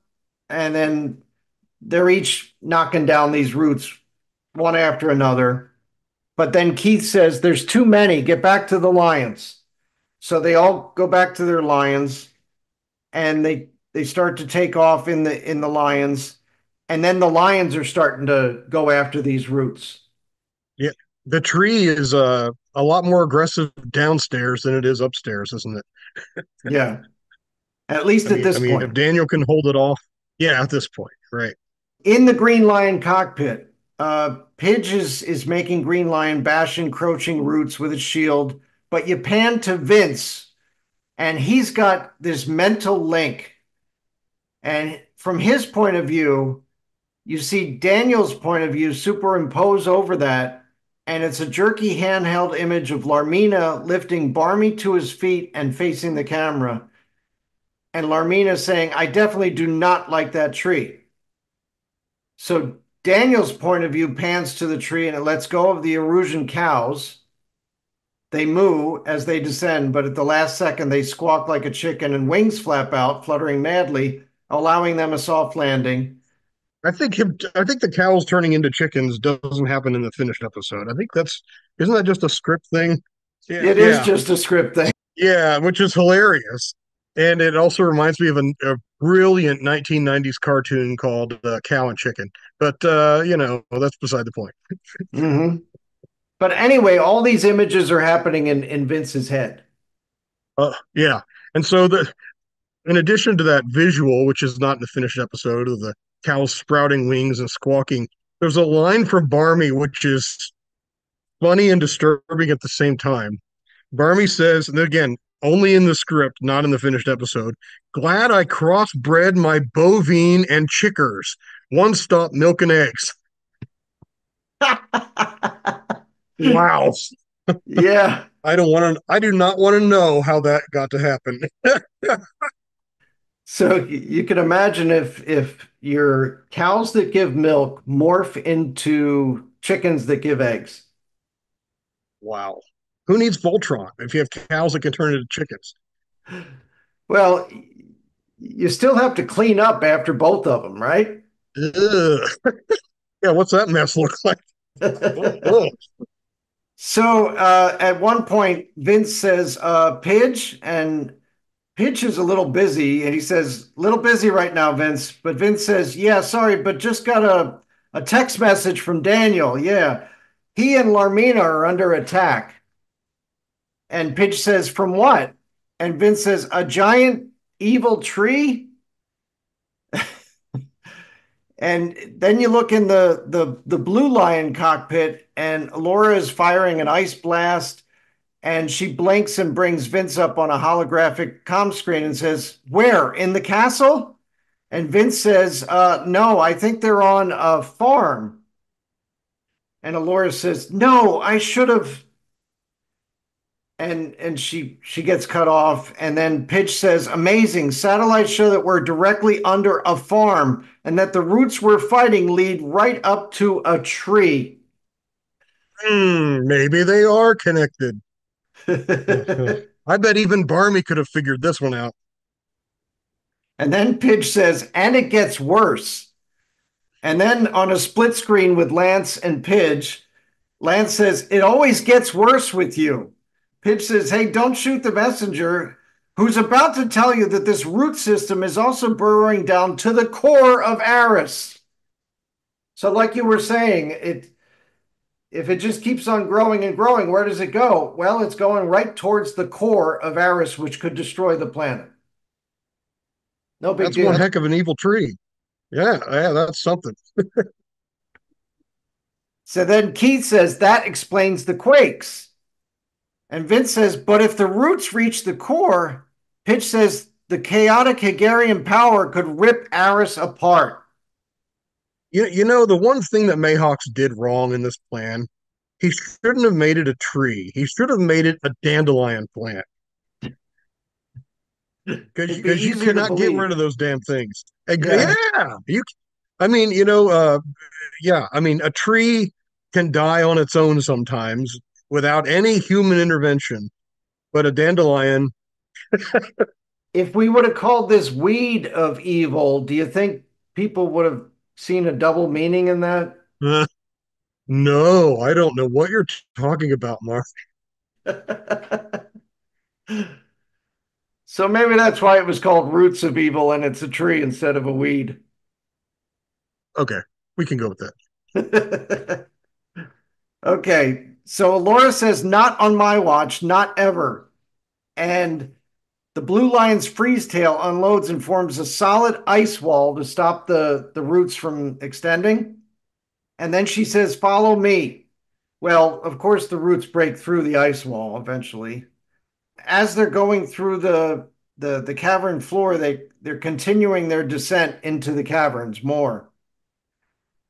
And then they're each knocking down these roots one after another. But then Keith says, "There's too many. Get back to the lions." So they all go back to their lions, and they they start to take off in the in the lions, and then the lions are starting to go after these roots. Yeah, the tree is uh, a lot more aggressive downstairs than it is upstairs, isn't it? Yeah, at least I at mean, this I mean, point. If Daniel can hold it off, yeah, at this point, right? In the Green Lion cockpit. Uh, Pidge is, is making Green Lion bash encroaching roots with his shield, but you pan to Vince, and he's got this mental link. And from his point of view, you see Daniel's point of view superimpose over that, and it's a jerky handheld image of Larmina lifting Barmy to his feet and facing the camera. And Larmina saying, "I definitely do not like that tree." So Daniel's point of view pans to the tree, and it lets go of the Arusian cows. They moo as they descend, but at the last second, they squawk like a chicken and wings flap out, fluttering madly, allowing them a soft landing. I think him, I think the cows turning into chickens doesn't happen in the finished episode. I think that's, isn't that just a script thing? Yeah, it yeah. is just a script thing. Yeah, which is hilarious. And it also reminds me of a, a brilliant nineteen nineties cartoon called uh, Cow and Chicken. But, uh, you know, well, that's beside the point. Mm-hmm. But anyway, all these images are happening in, in Vince's head. Uh, yeah. And so the, in addition to that visual, which is not in the finished episode of the cows sprouting wings and squawking, there's a line from Barmy, which is funny and disturbing at the same time. Barmy says, and again, only in the script, not in the finished episode, glad I crossbred my bovine and chickers. One stop milk and eggs. Wow. Yeah. I don't want to, I do not want to know how that got to happen. So you can imagine if, if your cows that give milk morph into chickens that give eggs. Wow. Who needs Voltron if you have cows that can turn into chickens? Well, you still have to clean up after both of them, right? Yeah, what's that mess look like? oh, oh. So uh, at one point, Vince says, uh, Pidge, and Pidge is a little busy, and he says, little busy right now, Vince. But Vince says, yeah, sorry, but just got a, a text message from Daniel. Yeah, he and Larmina are under attack. And Pidge says, from what? And Vince says, a giant evil tree? And then you look in the, the, the Blue Lion cockpit, and Allura is firing an ice blast, and she blinks and brings Vince up on a holographic comm screen and says, where? In the castle? And Vince says, uh, no, I think they're on a farm. And Allura says, no, I should have... And and she, she gets cut off. And then Pidge says, amazing, satellites show that we're directly under a farm and that the routes we're fighting lead right up to a tree. Mm, maybe they are connected. I bet even Barmy could have figured this one out. And then Pidge says, and it gets worse. And then on a split screen with Lance and Pidge, Lance says, it always gets worse with you. Pidge says, hey, don't shoot the messenger who's about to tell you that this root system is also burrowing down to the core of Arus. So like you were saying, it if it just keeps on growing and growing, where does it go? Well, it's going right towards the core of Arus, which could destroy the planet. No big deal. That's one heck of an evil tree. Yeah, yeah, that's something. So then Keith says, that explains the quakes. And Vince says, but if the roots reach the core, Pidge says the chaotic Haggarium power could rip Arus apart. You, you know, the one thing that Mayhawks did wrong in this plan, he shouldn't have made it a tree. He should have made it a dandelion plant. Because be you cannot get rid of those damn things. Yeah. yeah you. I mean, you know, uh, yeah, I mean, a tree can die on its own sometimes, without any human intervention, but a dandelion. If we would have called this weed of evil, do you think people would have seen a double meaning in that? Uh, no, I don't know what you're t- talking about, Mark. So maybe that's why it was called Roots of Evil, and it's a tree instead of a weed. Okay, we can go with that. Okay. So Allura says, not on my watch, not ever. And the Blue Lion's freeze tail unloads and forms a solid ice wall to stop the, the roots from extending. And then she says, follow me. Well, of course, the roots break through the ice wall eventually. As they're going through the, the, the cavern floor, they, they're continuing their descent into the caverns more.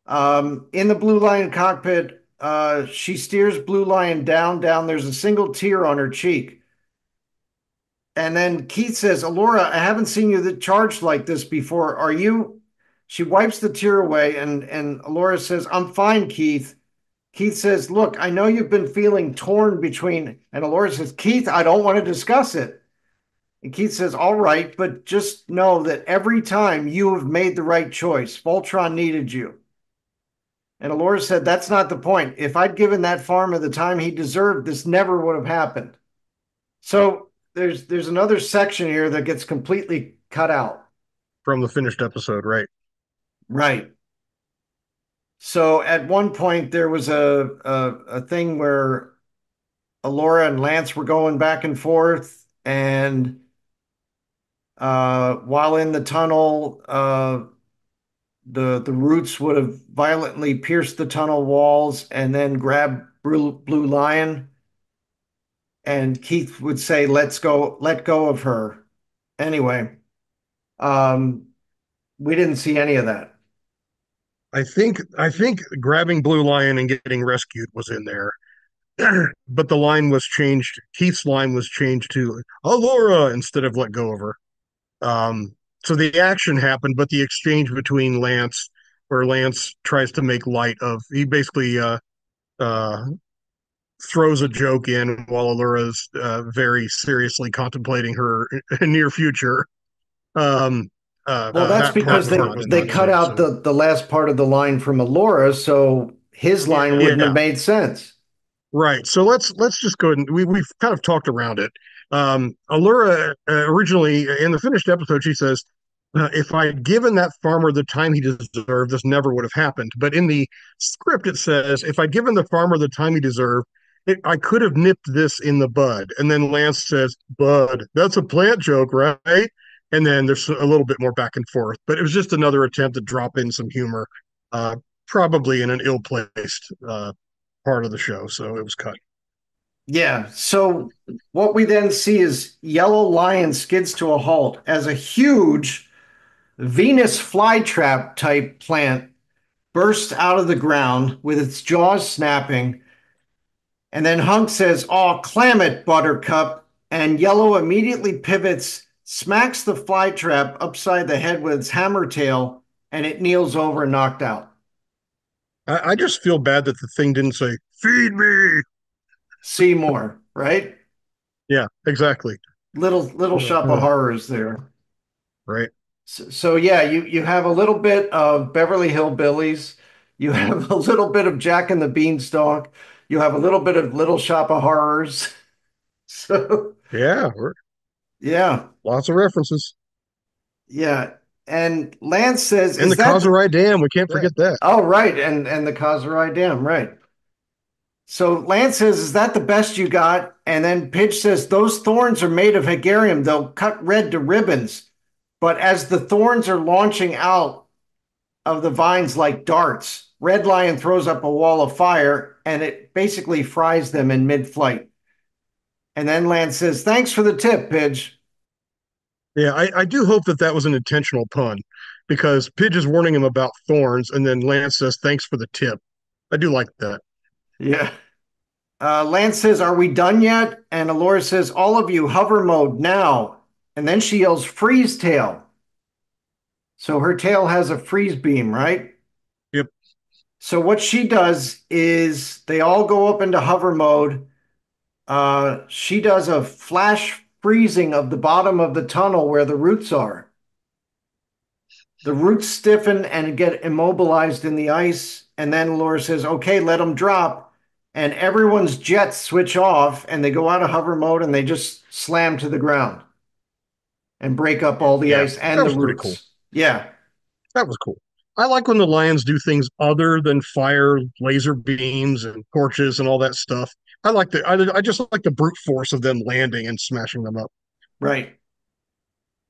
Um, in the Blue Lion cockpit, Uh, she steers Blue Lion down, down. There's a single tear on her cheek. And then Keith says, Allura, I haven't seen you charged like this before. Are you? She wipes the tear away, and, and Allura says, I'm fine, Keith. Keith says, look, I know you've been feeling torn between, and Allura says, Keith, I don't want to discuss it. And Keith says, all right, but just know that every time you have made the right choice. Voltron needed you. And Allura said, that's not the point. If I'd given that farmer the time he deserved, this never would have happened. So there's there's another section here that gets completely cut out from the finished episode, right? Right. So at one point there was a a, a thing where Allura and Lance were going back and forth, and uh, while in the tunnel, uh, the the Roots would have violently pierced the tunnel walls and then grabbed Blue, Blue Lion, and Keith would say, "Let's go, let go of her." Anyway, um, we didn't see any of that. I think I think grabbing Blue Lion and getting rescued was in there, but the line was changed. Keith's line was changed to Allura instead of "let go of her." Um, so the action happened, but the exchange between Lance, where Lance tries to make light of, he basically uh, uh, throws a joke in while Allura's uh, very seriously contemplating her near future. Um, Uh, well, that's uh, that because they they cut out so. the, the last part of the line from Allura, so his line yeah, wouldn't yeah. have made sense. Right. So let's let's just go ahead and we, we've kind of talked around it. Um, Allura uh, originally, in the finished episode, she says, uh, if I had given that farmer the time he deserved, this never would have happened. But in the script, it says, if I'd given the farmer the time he deserved, it, I could have nipped this in the bud. And then Lance says, bud, that's a plant joke, right? And then there's a little bit more back and forth, but it was just another attempt to drop in some humor, uh, probably in an ill-placed uh, part of the show, so it was cut. Yeah, so what we then see is Yellow Lion skids to a halt as a huge Venus flytrap-type plant bursts out of the ground with its jaws snapping, and then Hunk says, "Aw, clam it, Buttercup," and Yellow immediately pivots, smacks the flytrap upside the head with its hammer tail, and it kneels over knocked out. I, I just feel bad that the thing didn't say, "Feed me, Seymour," right? Yeah, exactly. Little little yeah, shop yeah. of horrors there. Right. So, so yeah, you, you have a little bit of Beverly Hillbillies. You have a little bit of Jack and the Beanstalk. You have a little bit of Little Shop of Horrors. So yeah, we're Yeah. Lots of references. Yeah. And Lance says... And the that... Kazrai Dam. We can't forget that. Oh, right. And and the Kazrai Dam. Right. So Lance says, "Is that the best you got?" And then Pidge says, "Those thorns are made of Haggarium. They'll cut red to ribbons." But as the thorns are launching out of the vines like darts, Red Lion throws up a wall of fire, and it basically fries them in mid-flight. And then Lance says, "Thanks for the tip, Pidge." Yeah, I, I do hope that that was an intentional pun, because Pidge is warning him about thorns, and then Lance says, "Thanks for the tip." I do like that. Yeah. Uh, Lance says, "Are we done yet?" And Allura says, "All of you, hover mode now." And then she yells, "Freeze tail." So her tail has a freeze beam, right? Yep. So what she does is they all go up into hover mode. Uh, she does a flash freezing of the bottom of the tunnel where the Roots are. The Roots stiffen and get immobilized in the ice, and then Allura says, "Okay, let them drop," and everyone's jets switch off, and they go out of hover mode, and they just slam to the ground and break up all the yeah, ice and the Roots. Cool. Yeah. That was cool. I like when the Lions do things other than fire, laser beams, and torches, and all that stuff. I like the. I, I just like the brute force of them landing and smashing them up. Right.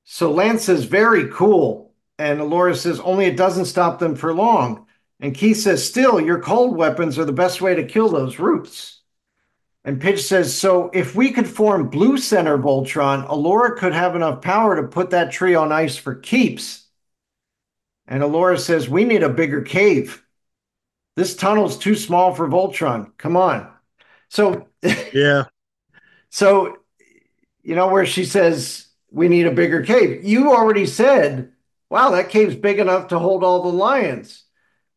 So Lance says, "Very cool," and Allura says, "Only it doesn't stop them for long." And Keith says, "Still, your cold weapons are the best way to kill those Roots." And Pidge says, "So if we could form Blue Center Voltron, Allura could have enough power to put that tree on ice for keeps." And Allura says, "We need a bigger cave. This tunnel's too small for Voltron. Come on." So, yeah. So, you know, where she says, "We need a bigger cave," you already said, "Wow, that cave's big enough to hold all the lions."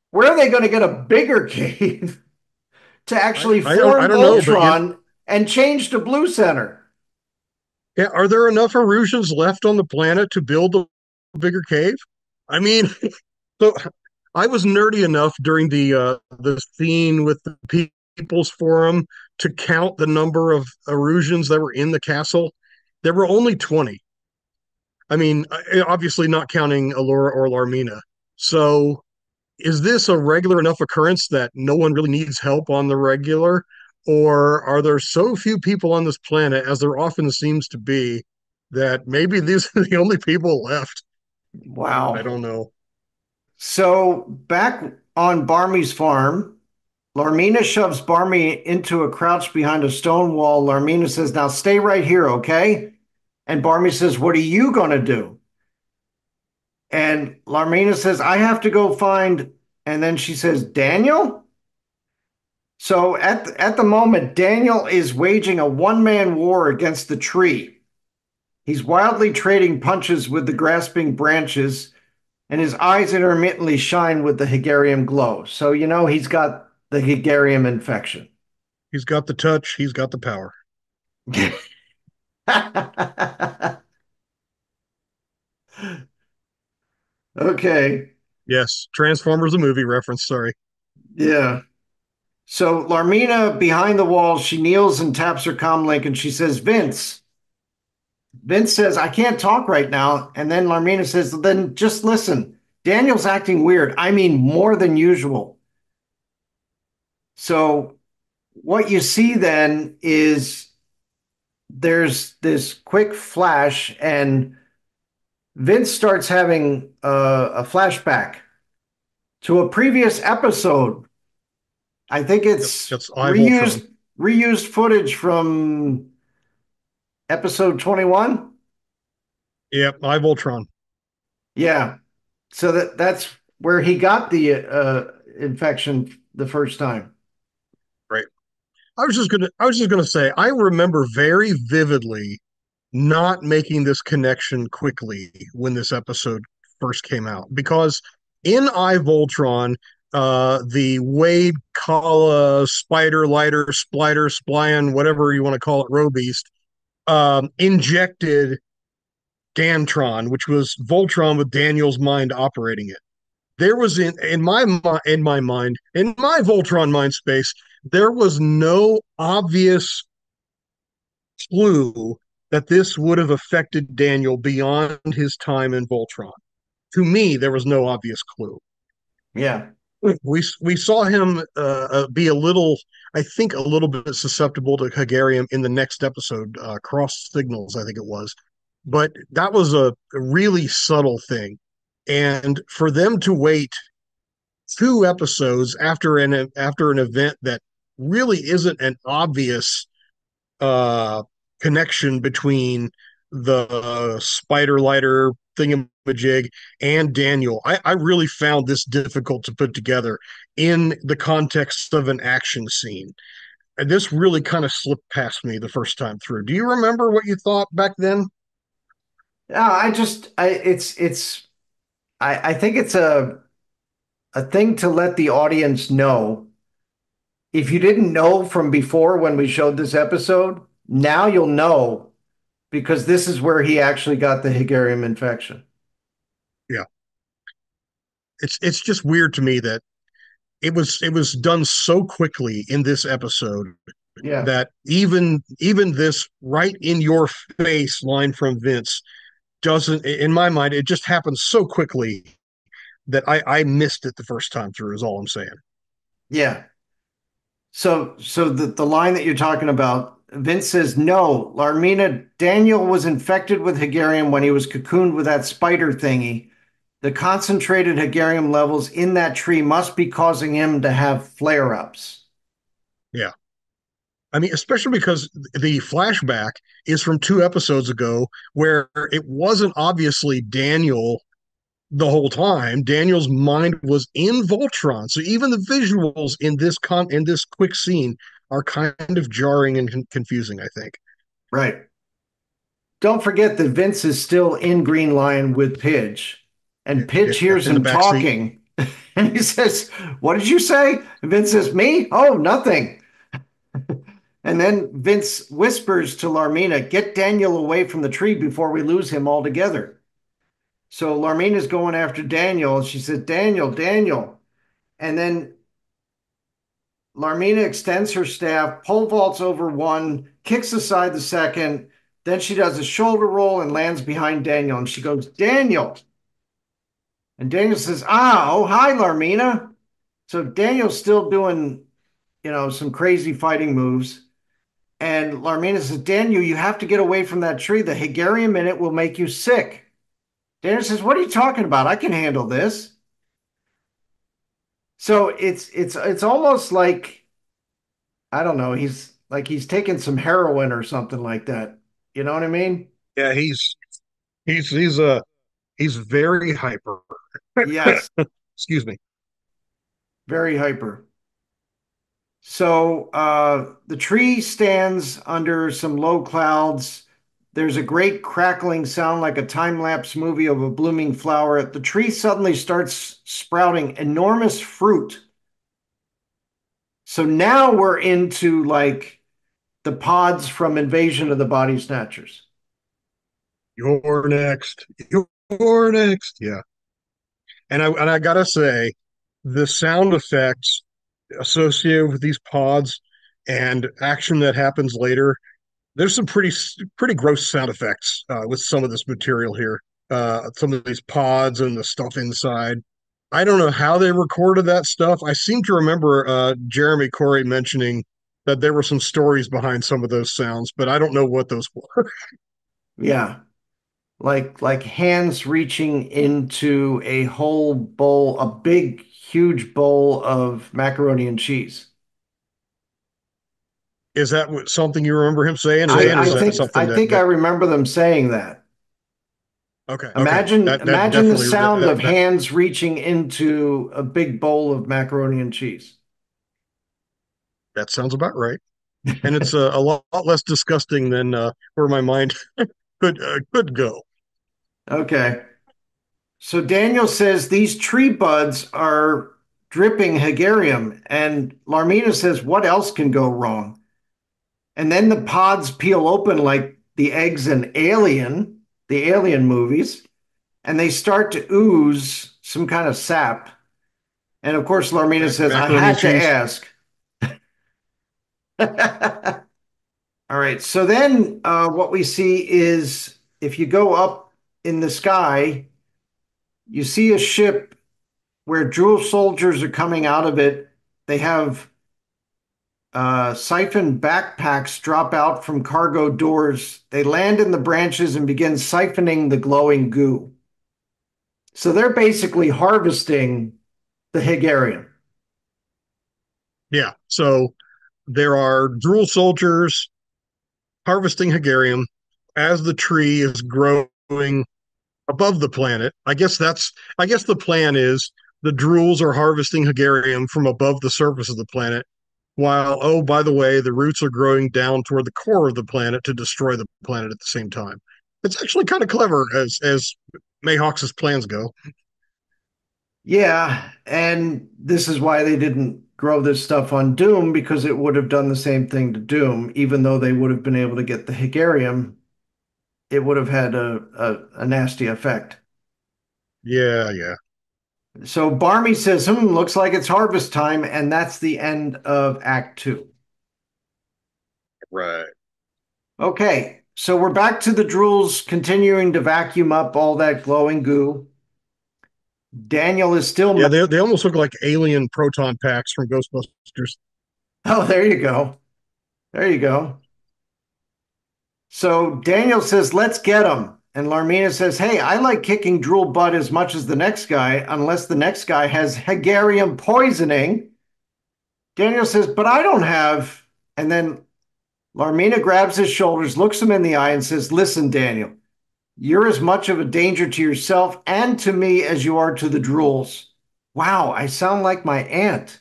Where are they going to get a bigger cave to actually I, form I don't, I don't Voltron know, yeah. and change to Blue Center? Yeah. Are there enough Arusians left on the planet to build a bigger cave? I mean, so I was nerdy enough during the, uh, the scene with the people. People's Forum to count the number of Arusians that were in the castle, There were only twenty. I mean, obviously not counting Allura or Larmina. So is this a regular enough occurrence that no one really needs help on the regular? Or are there so few people on this planet, as there often seems to be, that maybe these are the only people left? Wow. I don't know. So back on Barmy's farm, Larmina shoves Barmy into a crouch behind a stone wall. Larmina says, now stay right here, okay? And Barmy says, what are you going to do? And Larmina says, I have to go find, and then she says, Daniel? So at the, at the moment, Daniel is waging a one-man war against the tree. He's wildly trading punches with the grasping branches, and his eyes intermittently shine with the Haggarium glow. So, you know, he's got the Haggarium infection. He's got the touch. He's got the power. Okay. Yes. Transformers, a movie reference. Sorry. Yeah. So Larmina, behind the wall, she kneels and taps her comm link, and she says, Vince. Vince says, I can't talk right now. And then Larmina says, then just listen. Daniel's acting weird. I mean, more than usual. So what you see then is there's this quick flash, and Vince starts having uh, a flashback to a previous episode. I think it's yep, reused, reused footage from episode twenty-one. Yep, iVoltron. Yeah. So that, that's where he got the uh, infection the first time. Right. I was just gonna I was just gonna say I remember very vividly not making this connection quickly when this episode first came out, because in iVoltron, uh, the Wade, Kala, Spider, Lighter, Splider, Splyan, whatever you want to call it, Robeast, um, injected Gantron, which was Voltron with Daniel's mind operating it. There was in in my in my mind, in my Voltron mind space, there was no obvious clue that this would have affected Daniel beyond his time in Voltron. To me, there was no obvious clue. Yeah. We we saw him uh, be a little, I think, a little bit susceptible to Haggarium in the next episode, uh, Cross Signals, I think it was. But that was a, a really subtle thing. And for them to wait two episodes after an after an event that really isn't an obvious uh, connection between the uh, Spider Lighter thingamajig and Daniel, I, I really found this difficult to put together in the context of an action scene. And this really kind of slipped past me the first time through. Do you remember what you thought back then? No, I just I, it's it's I, I think it's a. a thing to let the audience know. If you didn't know from before when we showed this episode, now you'll know, because this is where he actually got the Haggarium infection. Yeah. It's it's just weird to me that it was it was done so quickly in this episode, yeah, that even even this right in your face line from Vince doesn't, in my mind, it just happens so quickly that I, I missed it the first time through is all I'm saying. Yeah. So so the, the line that you're talking about, Vince says, no, Larmina, Daniel was infected with Haggarium when he was cocooned with that spider thingy. The concentrated Haggarium levels in that tree must be causing him to have flare-ups. Yeah. I mean, especially because the flashback is from two episodes ago where it wasn't obviously Daniel the whole time. Daniel's mind was in Voltron, so even the visuals in this con in this quick scene are kind of jarring and con confusing, I think. Right. Don't forget that Vince is still in Green Lion with Pidge, and Pidge yeah, hears him talking, and he says, "What did you say?" And Vince says, "Me? Oh, nothing." And then Vince whispers to Larmina, "Get Daniel away from the tree before we lose him altogether." So Larmina's going after Daniel, and she said, Daniel, Daniel. And then Larmina extends her staff, pole vaults over one, kicks aside the second, Then she does a shoulder roll and lands behind Daniel. And she goes, Daniel. And Daniel says, ah, oh, hi, Larmina. So Daniel's still doing, you know, some crazy fighting moves. And Larmina says, Daniel, you have to get away from that tree. The Haggarium in it will make you sick. Daniel says, what are you talking about? I can handle this. So it's it's it's almost like, I don't know, he's like he's taking some heroin or something like that. You know what I mean? Yeah, he's he's he's uh he's very hyper. Yes. Excuse me. Very hyper. So uh, the tree stands under some low clouds. There's a great crackling sound like a time-lapse movie of a blooming flower. The tree suddenly starts sprouting enormous fruit. So now we're into like the pods from Invasion of the Body Snatchers. You're next. You're next. Yeah. And I and I gotta say, the sound effects associated with these pods and action that happens later, there's some pretty pretty gross sound effects uh, with some of this material here. Uh, some of these pods and the stuff inside. I don't know how they recorded that stuff. I seem to remember uh, Jeremy Corey mentioning that there were some stories behind some of those sounds, but I don't know what those were. Yeah. Like, like hands reaching into a whole bowl, a big, huge bowl of macaroni and cheese. Is that something you remember him saying? I, I think, I, that, think that, I remember them saying that. Okay. Imagine, okay. That, that imagine the sound that, that, of that, hands reaching into a big bowl of macaroni and cheese. That sounds about right. And it's a, a lot less disgusting than uh, where my mind could, uh, could go. Okay. So Daniel says these tree buds are dripping Haggarium, and Larmina says, what else can go wrong? And then the pods peel open like the eggs in Alien, the Alien movies, and they start to ooze some kind of sap. And of course, Larmina says, I had to ask. All right. So then uh, what we see is if you go up in the sky, you see a ship where Drool soldiers are coming out of it. They have uh, siphon backpacks drop out from cargo doors. They land in the branches and begin siphoning the glowing goo. So they're basically harvesting the Haggarium. Yeah, so there are Drool soldiers harvesting Haggarium as the tree is growing above the planet. I guess that's, I guess the plan is the Drools are harvesting Haggarium from above the surface of the planet, while, oh, by the way, the roots are growing down toward the core of the planet to destroy the planet at the same time. It's actually kind of clever as, as Mayhawks' plans go. Yeah, and this is why they didn't grow this stuff on Doom, because it would have done the same thing to Doom, even though they would have been able to get the Haggarium. It would have had a, a, a nasty effect. Yeah, yeah. So Barmy says, hmm, looks like it's harvest time, and that's the end of Act Two. Right. Okay, so we're back to the Drools continuing to vacuum up all that glowing goo. Daniel is still... Yeah, they, they almost look like alien proton packs from Ghostbusters. Oh, there you go. There you go. So Daniel says, let's get him. And Larmina says, hey, I like kicking drool butt as much as the next guy, unless the next guy has Haggarium poisoning. Daniel says, but I don't have. And then Larmina grabs his shoulders, looks him in the eye and says, listen, Daniel, you're as much of a danger to yourself and to me as you are to the drools. Wow, I sound like my aunt.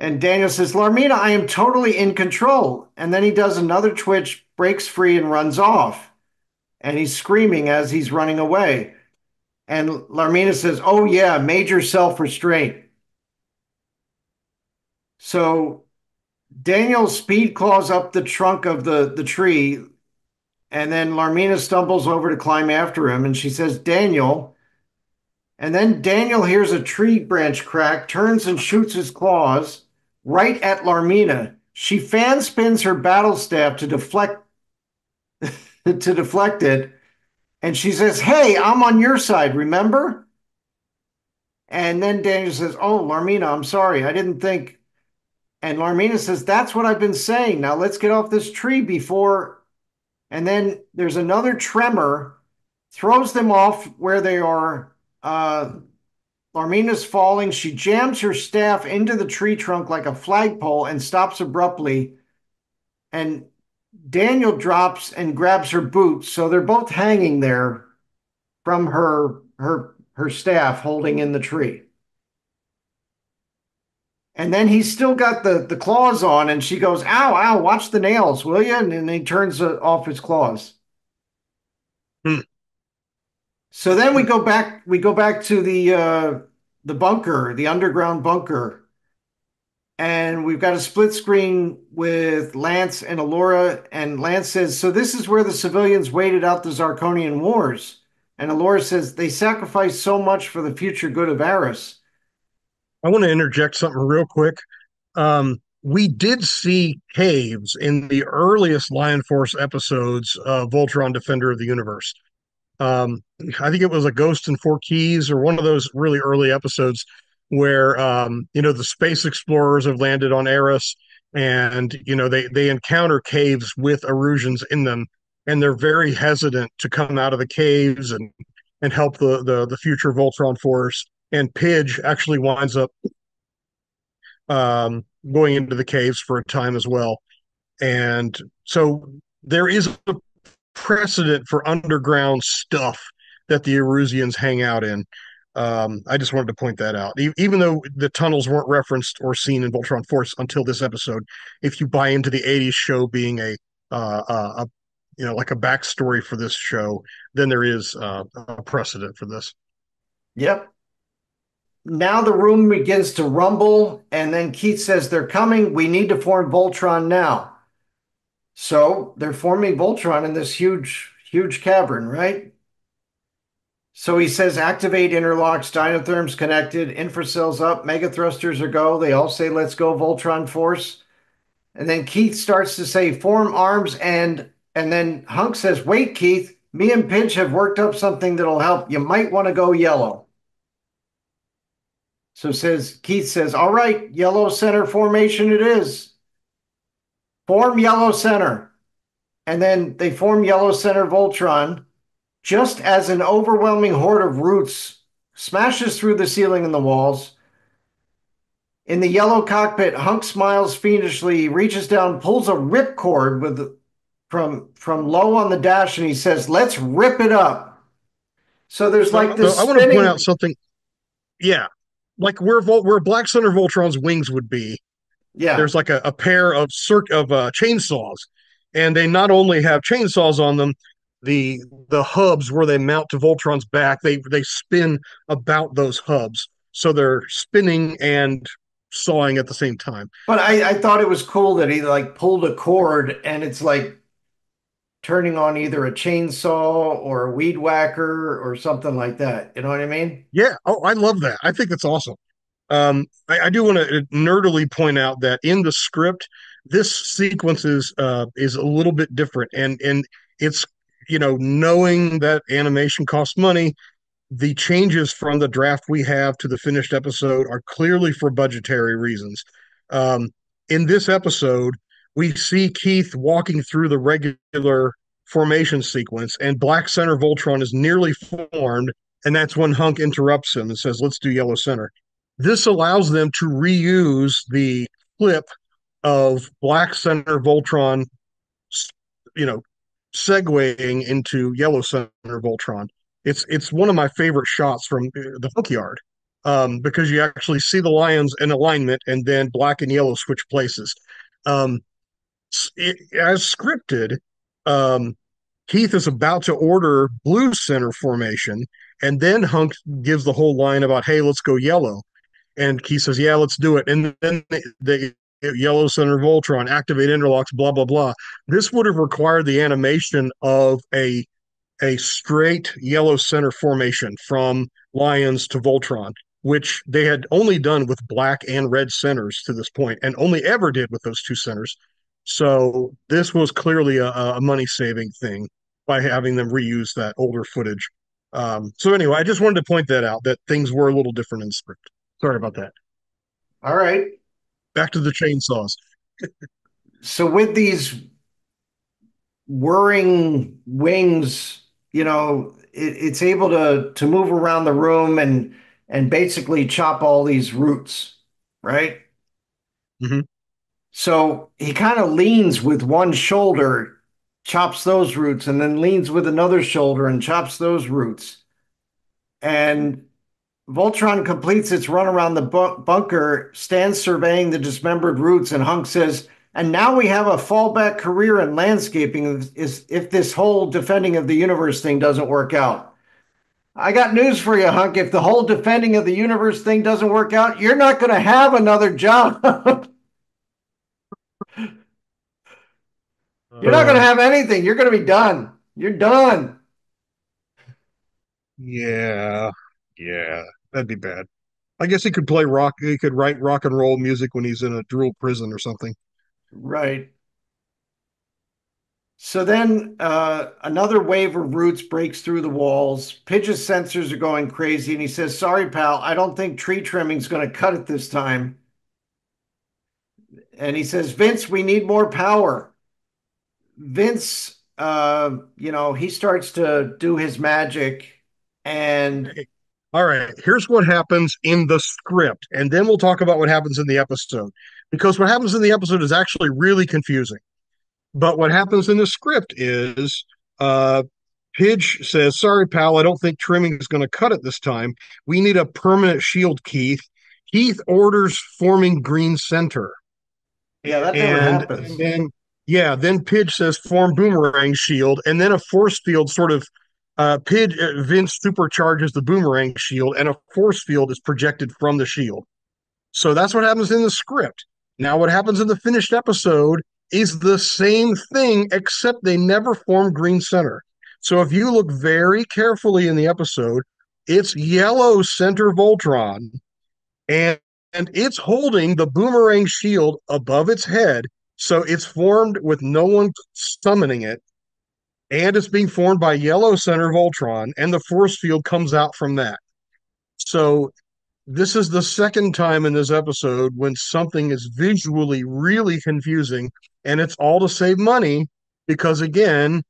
And Daniel says, Larmina, I am totally in control. And then he does another twitch, breaks free, and runs off. And he's screaming as he's running away. And Larmina says, oh, yeah, major self-restraint. So Daniel speed claws up the trunk of the, the tree. And then Larmina stumbles over to climb after him. And she says, Daniel. And then Daniel hears a tree branch crack, turns and shoots his claws right at Larmina. She fan spins her battle staff to deflect to, to deflect it. And she says, hey, I'm on your side, remember? And then Daniel says, oh, Larmina, I'm sorry. I didn't think. And Larmina says, that's what I've been saying. Now let's get off this tree before. And then there's another tremor, throws them off where they are. Uh, Larmina's falling. She jams her staff into the tree trunk like a flagpole and stops abruptly. And Daniel drops and grabs her boots. So they're both hanging there from her her. her staff holding in the tree. And then he's still got the, the claws on, and she goes, ow, ow, watch the nails, will you? And then he turns uh, off his claws. Hmm. So then we go back, we go back to the, uh, the bunker, the underground bunker. And we've got a split screen with Lance and Allura. And Lance says, so this is where the civilians waited out the Zarkonian Wars. And Allura says, they sacrificed so much for the future good of Arus. I want to interject something real quick. Um, we did see caves in the earliest Lion Force episodes of Voltron Defender of the Universe. Um, I think it was a Ghost and Four Keys or one of those really early episodes where, um, you know, the space explorers have landed on Arus and, you know, they, they encounter caves with Arusians in them. And they're very hesitant to come out of the caves and, and help the, the, the future Voltron Force. And Pidge actually winds up um, going into the caves for a time as well. And so there is a precedent for underground stuff that the Arusians hang out in. Um, I just wanted to point that out. E- even though the tunnels weren't referenced or seen in Voltron Force until this episode, if you buy into the eighties show being a uh, a you know, like a backstory for this show, then there is uh, a precedent for this. Yep. Now the room begins to rumble, and then Keith says, they're coming. We need to form Voltron now. So they're forming Voltron in this huge, huge cavern, right? So he says, activate interlocks, dynotherms connected, infracells up, mega thrusters are go. They all say, let's go, Voltron Force. And then Keith starts to say, form arms and... And then Hunk says, wait, Keith, me and Pidge have worked up something that'll help. You might want to go yellow. So says Keith says, all right, yellow center formation it is. Form yellow center. And then they form yellow center Voltron just as an overwhelming horde of roots smashes through the ceiling and the walls. In the yellow cockpit, Hunk smiles fiendishly, he reaches down, pulls a ripcord with the From from low on the dash, and he says, "Let's rip it up." So there's like this. I, I want to point out something. Yeah, like where Vol- where Black Center Voltron's wings would be. Yeah, there's like a, a pair of circ- of uh, chainsaws, and they not only have chainsaws on them, the the hubs where they mount to Voltron's back, they they spin about those hubs, so they're spinning and sawing at the same time. But I, I thought it was cool that he like pulled a cord, and it's like turning on either a chainsaw or a weed whacker or something like that. You know what I mean? Yeah. Oh, I love that. I think that's awesome. Um, I, I do want to nerdily point out that in the script, this sequence is uh, is a little bit different, and and it's, you know, knowing that animation costs money, the changes from the draft we have to the finished episode are clearly for budgetary reasons. Um, in this episode, we see Keith walking through the regular formation sequence, and Black Center Voltron is nearly formed, and that's when Hunk interrupts him and says, let's do Yellow Center. This allows them to reuse the clip of Black Center Voltron, you know, segueing into Yellow Center Voltron. It's it's one of my favorite shots from the Hunk Yard, um, because you actually see the lions in alignment, and then black and yellow switch places. Um, It, as scripted, um, Keith is about to order blue center formation, and then Hunk gives the whole line about, hey, let's go yellow. And Keith says, yeah, let's do it. And then they, they yellow center Voltron, activate interlocks, blah, blah, blah. This would have required the animation of a a straight yellow center formation from Lions to Voltron, which they had only done with black and red centers to this point, and only ever did with those two centers. So this was clearly a, a money-saving thing by having them reuse that older footage. Um, so anyway, I just wanted to point that out, that things were a little different in script. Sorry about that. All right. Back to the chainsaws. So with these whirring wings, you know, it, it's able to to move around the room and and basically chop all these roots, right? Mm-hmm. So he kind of leans with one shoulder, chops those roots, and then leans with another shoulder and chops those roots. And Voltron completes its run around the bu bunker, stands surveying the dismembered roots, and Hunk says, and now we have a fallback career in landscaping is if this whole defending of the universe thing doesn't work out. I got news for you, Hunk. If the whole defending of the universe thing doesn't work out, you're not going to have another job. You're not going to have anything. You're going to be done. You're done. Yeah. Yeah. That'd be bad. I guess he could play rock. He could write rock and roll music when he's in a drill prison or something. Right. So then uh, another wave of roots breaks through the walls. Pidge's sensors are going crazy, and he says, sorry, pal, I don't think tree trimming's going to cut it this time. And he says, Vince, we need more power. Vince, uh, you know, he starts to do his magic, and all right, here's what happens in the script, and then we'll talk about what happens in the episode, because what happens in the episode is actually really confusing. But what happens in the script is uh, Pidge says, sorry, pal, I don't think trimming is going to cut it this time. We need a permanent shield, Keith. Keith orders forming green center. Yeah, that never and, happens. And then, Yeah, then Pidge says form boomerang shield, and then a force field sort of uh, Pidge uh, Vince supercharges the boomerang shield, and a force field is projected from the shield. So that's what happens in the script. Now, what happens in the finished episode is the same thing, except they never form green center. So if you look very carefully in the episode, it's yellow center Voltron, and and it's holding the boomerang shield above its head. So it's formed with no one summoning it, and it's being formed by yellow center Voltron, and the force field comes out from that. So this is the second time in this episode when something is visually really confusing, and it's all to save money, because again,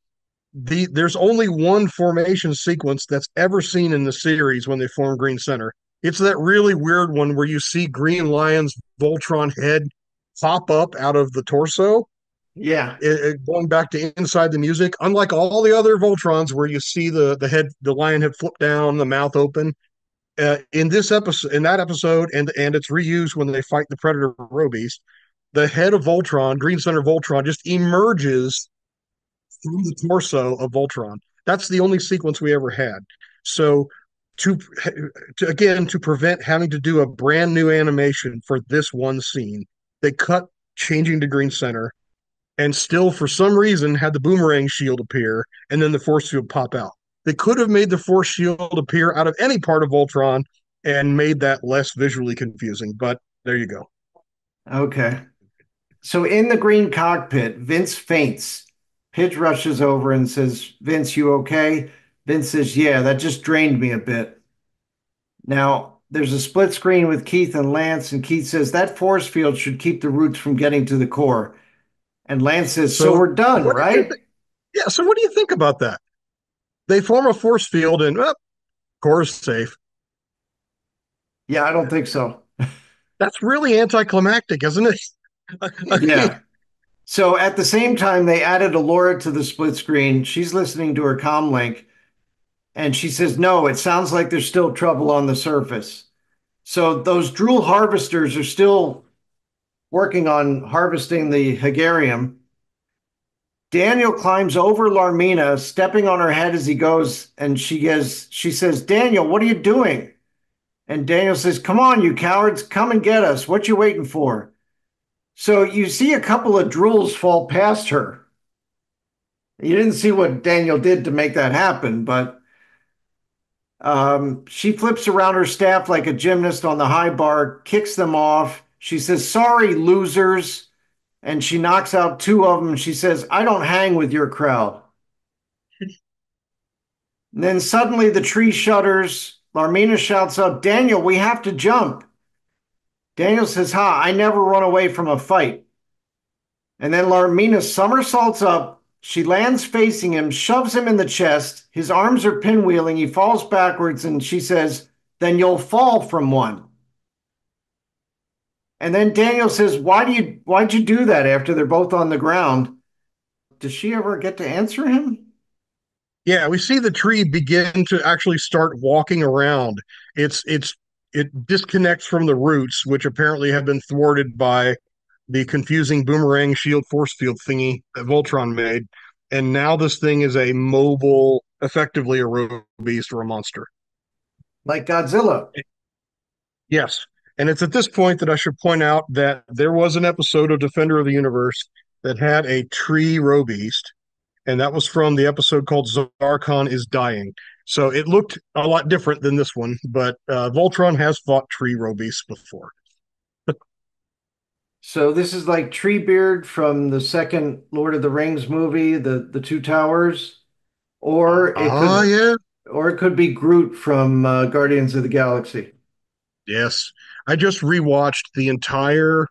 the there's only one formation sequence that's ever seen in the series when they form green center. It's that really weird one where you see Green Lion's Voltron head pop up out of the torso. Yeah, it, it, going back to Inside the Music, unlike all the other Voltrons where you see the the head, the lion head flip down, the mouth open. Uh, in this episode, in that episode, and and it's reused when they fight the Predator Robeast, the head of Voltron, Green Center Voltron, just emerges from the torso of Voltron. That's the only sequence we ever had. So to, to again to prevent having to do a brand new animation for this one scene, they cut changing to green center, and still for some reason had the boomerang shield appear and then the force field pop out. They could have made the force shield appear out of any part of Voltron and made that less visually confusing, but there you go. Okay. So in the green cockpit, Vince faints. Pidge rushes over and says, Vince, you okay? Vince says, yeah, that just drained me a bit. Now, there's a split screen with Keith and Lance, and Keith says that force field should keep the roots from getting to the core. And Lance says, so, so we're done, right? Yeah, so what do you think about that? They form a force field and, oh, core's safe. Yeah, I don't think so. That's really anticlimactic, isn't it? Okay. Yeah. So at the same time, they added Allura to the split screen. She's listening to her comm link. And she says, no, it sounds like there's still trouble on the surface. So those drool harvesters are still working on harvesting the Haggarium. Daniel climbs over Larmina, stepping on her head as he goes. And she gets, she says, Daniel, what are you doing? And Daniel says, come on, you cowards, come and get us. What you waiting for? So you see a couple of drools fall past her. You didn't see what Daniel did to make that happen, but Um, she flips around her staff like a gymnast on the high bar, kicks them off. She says, sorry, losers. And she knocks out two of them. She says, I don't hang with your crowd. And then suddenly the tree shudders. Larmina shouts up, "Daniel, we have to jump." Daniel says, "Ha, I never run away from a fight." And then Larmina somersaults up. She lands facing him, shoves him in the chest. His arms are pinwheeling. He falls backwards, and she says, "Then you'll fall from one." And then Daniel says, why do you, why'd you do that after they're both on the ground? Does she ever get to answer him? Yeah, we see the tree begin to actually start walking around. It's it's It disconnects from the roots, which apparently have been thwarted by the confusing boomerang shield force field thingy that Voltron made. And now this thing is a mobile, effectively a rogue beast or a monster. Like Godzilla. Yes. And it's at this point that I should point out that there was an episode of Defender of the Universe that had a tree roe beast, and that was from the episode called Zarkon is Dying. So it looked a lot different than this one, but uh, Voltron has fought tree roe beasts before. So this is like Treebeard from the second Lord of the Rings movie, the, the Two Towers, or it, uh, could, yeah. or it could be Groot from uh, Guardians of the Galaxy. Yes. I just rewatched the entire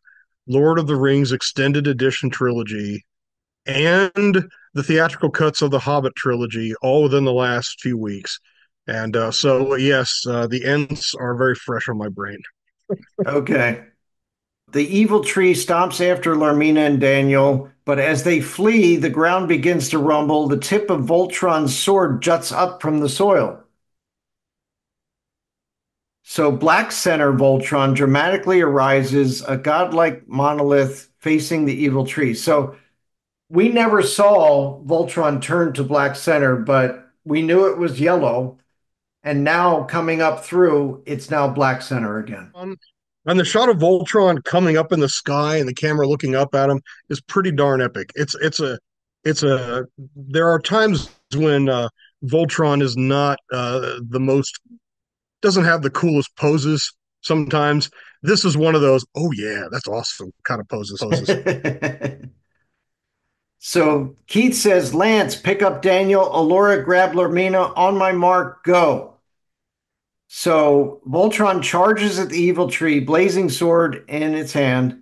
Lord of the Rings extended edition trilogy and the theatrical cuts of the Hobbit trilogy all within the last few weeks. And uh, so, yes, uh, the ends are very fresh on my brain. Okay. The evil tree stops after Larmina and Daniel, but as they flee, the ground begins to rumble. The tip of Voltron's sword juts up from the soil. So Black Center Voltron dramatically arises, a godlike monolith facing the evil tree. So we never saw Voltron turn to Black Center, but we knew it was yellow. And now coming up through, it's now Black Center again. And the shot of Voltron coming up in the sky and the camera looking up at him is pretty darn epic. It's it's a it's a there are times when uh, Voltron is not uh, the most. Doesn't have the coolest poses sometimes. This is one of those, oh yeah, that's awesome kind of poses. poses. So Keith says, Lance, pick up Daniel. Allura, grab Larmina. On my mark, go. So Voltron charges at the evil tree, blazing sword in its hand.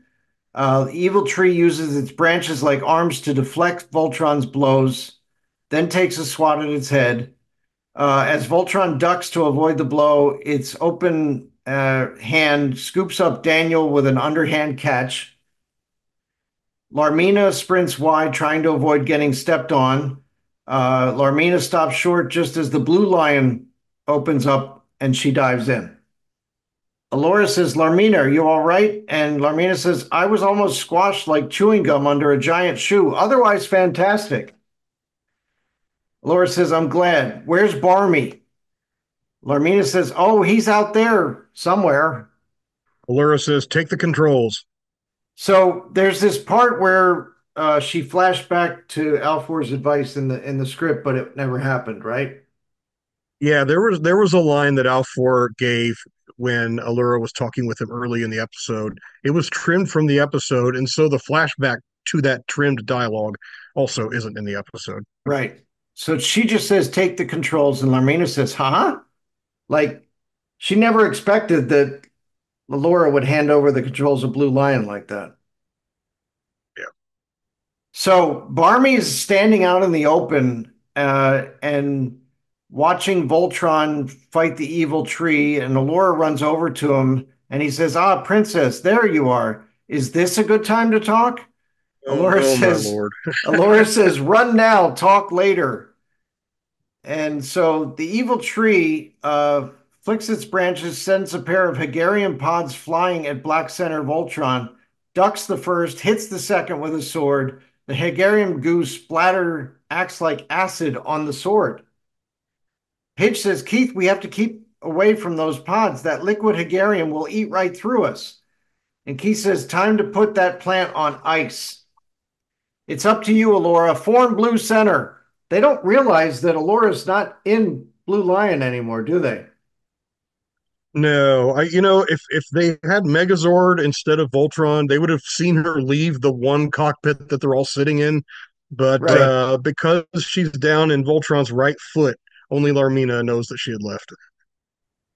Uh, the evil tree uses its branches like arms to deflect Voltron's blows, then takes a swat at its head. Uh, as Voltron ducks to avoid the blow, its open uh, hand scoops up Daniel with an underhand catch. Larmina sprints wide, trying to avoid getting stepped on. Uh, Larmina stops short just as the blue lion opens up and she dives in. Allura says, Larmina, are you all right? And Larmina says, I was almost squashed like chewing gum under a giant shoe. Otherwise, fantastic. Laura says, I'm glad. Where's Barmy? Larmina says, oh, he's out there somewhere. Allura says, take the controls. So there's this part where uh, she flashed back to Alfor's advice in the in the script, but it never happened, right? Yeah, there was there was a line that Alfor gave when Allura was talking with him early in the episode. It was trimmed from the episode, and so the flashback to that trimmed dialogue also isn't in the episode. Right. So she just says, take the controls, and Larmina says, huh? Like, she never expected that Allura would hand over the controls of Blue Lion like that. Yeah. So Barmy is standing out in the open uh, and watching Voltron fight the evil tree, and Allura runs over to him, and he says, ah, princess, there you are. Is this a good time to talk? Allura oh, says, Lord. Allura says, run now, talk later. And so the evil tree uh, flicks its branches, sends a pair of Haggarium pods flying at Black Center Voltron, ducks the first, hits the second with a sword. The Haggarium goo splatter acts like acid on the sword. Pidge says, Keith, we have to keep away from those pods. That liquid Haggarium will eat right through us. And Keith says, time to put that plant on ice. It's up to you, Allura. Form Blue Center. They don't realize that Allura's not in Blue Lion anymore, do they? No. I, you know, if, if they had Megazord instead of Voltron, they would have seen her leave the one cockpit that they're all sitting in. But right. uh, because she's down in Voltron's right foot, Only Larmina knows that she had left.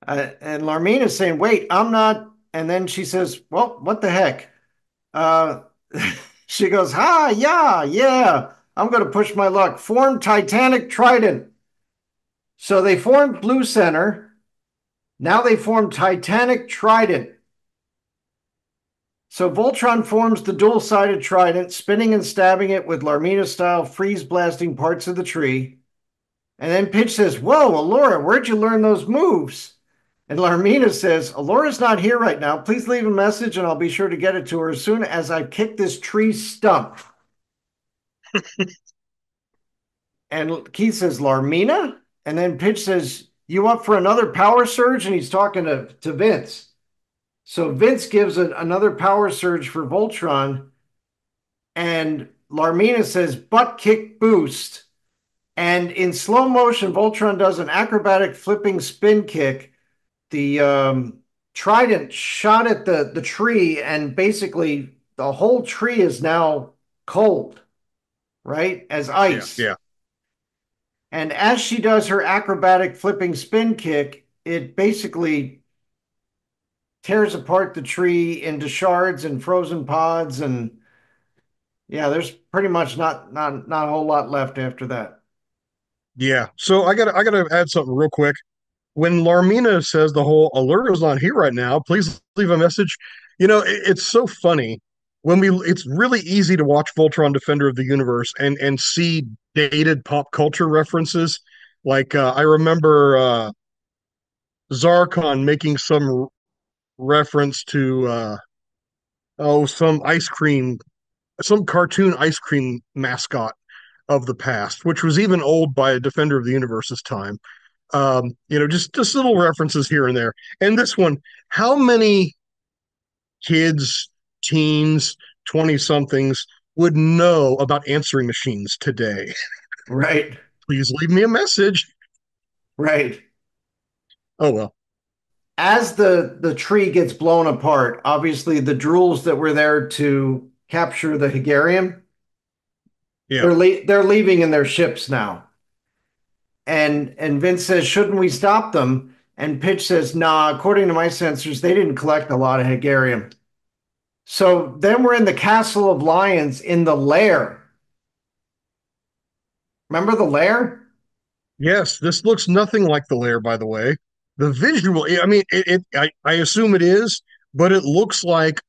Uh, and Larmina's saying, wait, I'm not. And then she says, well, what the heck? Uh, she goes, ha, yeah, yeah. I'm going to push my luck. Form Titanic Trident. So they formed Blue Center. Now they form Titanic Trident. So Voltron forms the dual-sided trident, spinning and stabbing it with Larmina-style freeze-blasting parts of the tree. And then Pidge says, whoa, Allura, where'd you learn those moves? And Larmina says, Allura's not here right now. Please leave a message, and I'll be sure to get it to her as soon as I kick this tree stump. And Keith says, Larmina? And then Pidge says, you up for another power surge? And he's talking to, to Vince. So Vince gives it another power surge for Voltron, and Larmina says, butt kick boost. And in slow motion, Voltron does an acrobatic flipping spin kick. The um, trident shot at the, the tree, and basically the whole tree is now cold, right, as ice. Yeah. yeah. And as she does her acrobatic flipping spin kick, it basically tears apart the tree into shards and frozen pods, and yeah, there's pretty much not not not a whole lot left after that. Yeah, so I gotta I gotta add something real quick. When Larmina says the whole Allura's not here right now, please leave a message. You know, it, it's so funny when we. It's really easy to watch Voltron Defender of the Universe and and see dated pop culture references. Like uh, I remember uh, Zarkon making some reference to uh oh some ice cream some cartoon ice cream mascot of the past, which was even old by a Defender of the Universe's time. Um you know, just just little references here and there. And this one, how many kids, teens, twenty somethings would know about answering machines today? Right. Please leave me a message. Right. Oh well. As the, the tree gets blown apart, obviously the drools that were there to capture the Haggarium, yeah. they're, le they're leaving in their ships now. And, and Vince says, shouldn't we stop them? And Pidge says, nah, according to my sensors, they didn't collect a lot of Haggarium. So then we're in the Castle of Lions in the lair. Remember the lair? Yes, this looks nothing like the lair, by the way. The visual, I mean, it, it I, I assume it is, but it looks like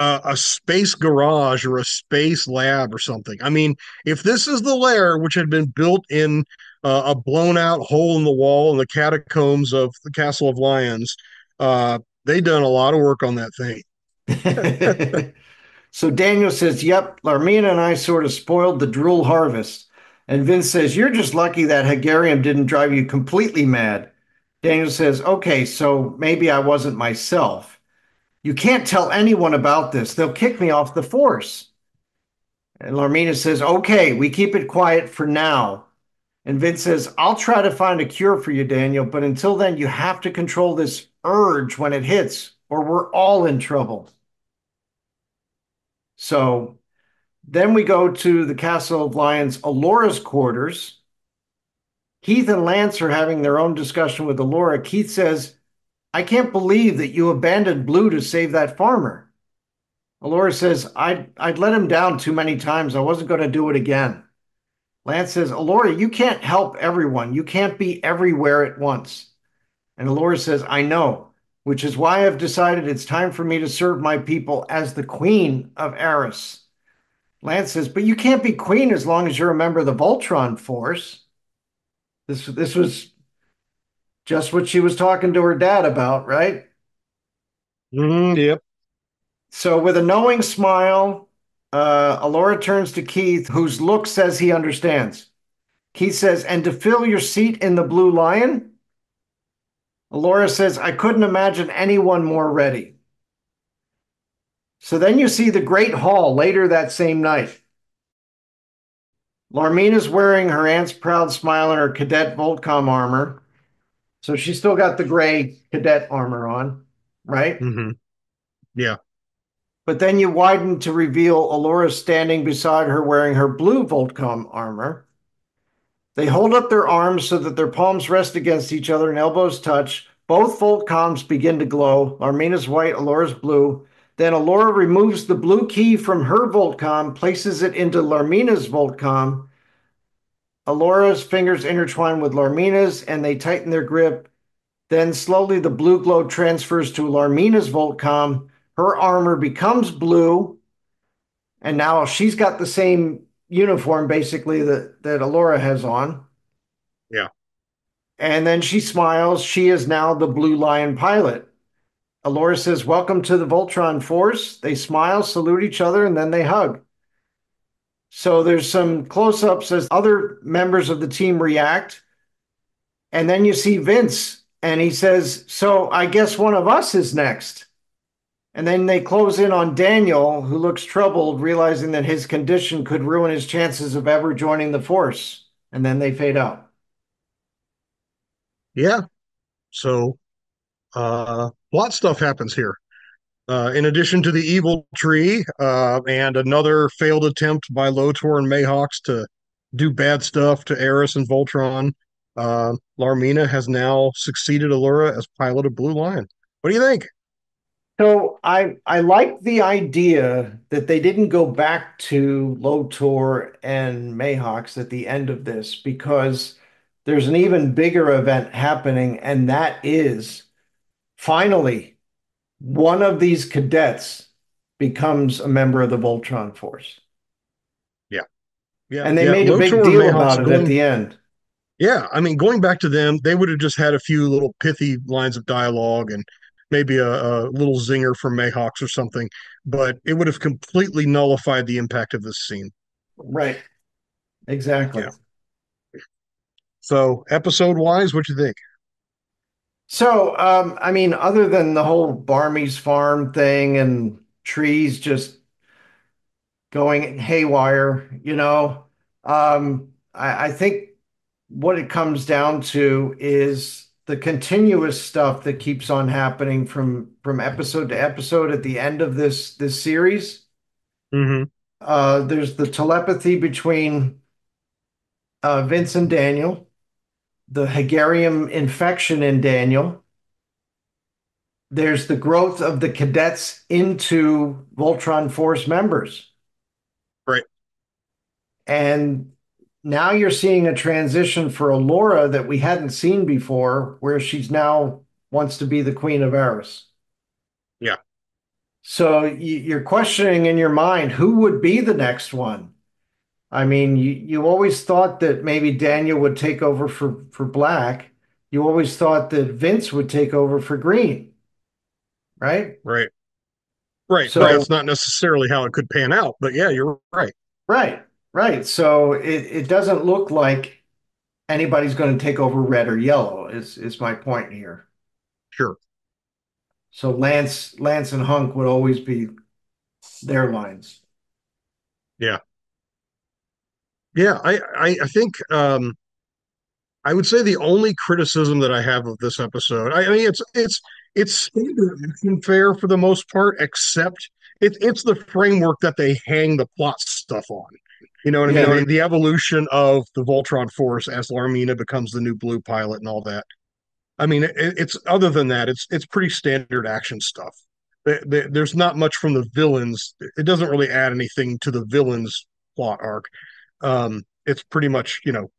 uh, a space garage or a space lab or something. I mean, if this is the lair, which had been built in uh, a blown out hole in the wall in the catacombs of the Castle of Lions, uh, they done a lot of work on that thing. So Daniel says, yep, Larmina and I sort of spoiled the drool harvest. And Vince says, you're just lucky that Haggarium didn't drive you completely mad. Daniel says, okay, so maybe I wasn't myself. You can't tell anyone about this. They'll kick me off the force. And Larmina says, okay, we keep it quiet for now. And Vince says, I'll try to find a cure for you, Daniel, but until then, you have to control this urge when it hits, or we're all in trouble. So then we go to the Castle of Lions, Allura's quarters. Keith and Lance are having their own discussion with Allura. Keith says, I can't believe that you abandoned Blue to save that farmer. Allura says, I'd, I'd let him down too many times. I wasn't going to do it again. Lance says, Allura, you can't help everyone. You can't be everywhere at once. And Allura says, I know, which is why I've decided it's time for me to serve my people as the Queen of Arus. Lance says, but you can't be queen as long as you're a member of the Voltron Force. This, this was just what she was talking to her dad about, right? Mm-hmm, yep. So with a knowing smile, uh, Allura turns to Keith, whose look says he understands. Keith says, and to fill your seat in the Blue Lion? Allura says, I couldn't imagine anyone more ready. So then you see the Great Hall later that same night. Larmina's wearing her aunt's proud smile and her cadet Voltcom armor. So she's still got the gray cadet armor on, right? Mm-hmm. Yeah. But then you widen to reveal Allura standing beside her wearing her blue Voltcom armor. They hold up their arms so that their palms rest against each other and elbows touch. Both Voltcons begin to glow. Larmina's white, Allura's blue. Then Allura removes the blue key from her Voltcon, places it into Larmina's Voltcon. Allura's fingers intertwine with Larmina's, and they tighten their grip. Then slowly the blue glow transfers to Larmina's Voltcon. Her armor becomes blue, and now she's got the same uniform, basically, that, that Allura has on. Yeah. And then she smiles. She is now the Blue Lion pilot. Allura says, "Welcome to the Voltron Force." They smile, salute each other, and then they hug. So there's some close-ups as other members of the team react. And then you see Vince, and he says, "So I guess one of us is next." And then they close in on Daniel, who looks troubled, realizing that his condition could ruin his chances of ever joining the Force. And then they fade out. Yeah. So uh, a lot of stuff happens here. Uh, in addition to the evil tree uh, and another failed attempt by Lotor and Mayhawks to do bad stuff to Arus and Voltron, uh, Larmina has now succeeded Allura as pilot of Blue Lion. What do you think? So I I like the idea that they didn't go back to Lotor and Mayhawks at the end of this, because there's an even bigger event happening, and that is finally one of these cadets becomes a member of the Voltron Force. Yeah. Yeah. And they yeah. made Lotor a big deal about it going, at the end. Yeah. I mean, going back to them, they would have just had a few little pithy lines of dialogue and maybe a, a little zinger from Mayhawks or something, but it would have completely nullified the impact of this scene. Right. Exactly. Yeah. So episode-wise, what do you think? So, um, I mean, other than the whole Barmy's farm thing and trees just going haywire, you know, um, I, I think what it comes down to is the continuous stuff that keeps on happening from from episode to episode at the end of this this series. Mm-hmm. Uh, there's the telepathy between uh, Vince and Daniel, the Haggarium infection in Daniel. There's the growth of the cadets into Voltron Force members. Right. And now you're seeing a transition for Allura that we hadn't seen before, where she's now wants to be the Queen of Arus. Yeah. So you're questioning in your mind, who would be the next one? I mean, you, you always thought that maybe Daniel would take over for, for Black. You always thought that Vince would take over for Green, right? Right. Right. So that's not necessarily how it could pan out, but yeah, you're right. Right. Right, so it, it doesn't look like anybody's going to take over red or yellow, is, is my point here. Sure. So Lance Lance and Hunk would always be their lines. Yeah. Yeah, I, I, I think um, I would say the only criticism that I have of this episode, I, I mean, it's it's it's standard action fare for the most part, except it, it's the framework that they hang the plot stuff on. You know what I mean? Yeah, I mean? The evolution of the Voltron Force as Larmina becomes the new blue pilot and all that. I mean, it, it's other than that, it's it's pretty standard action stuff. There's not much from the villains. It doesn't really add anything to the villains' plot arc. Um, it's pretty much, you know,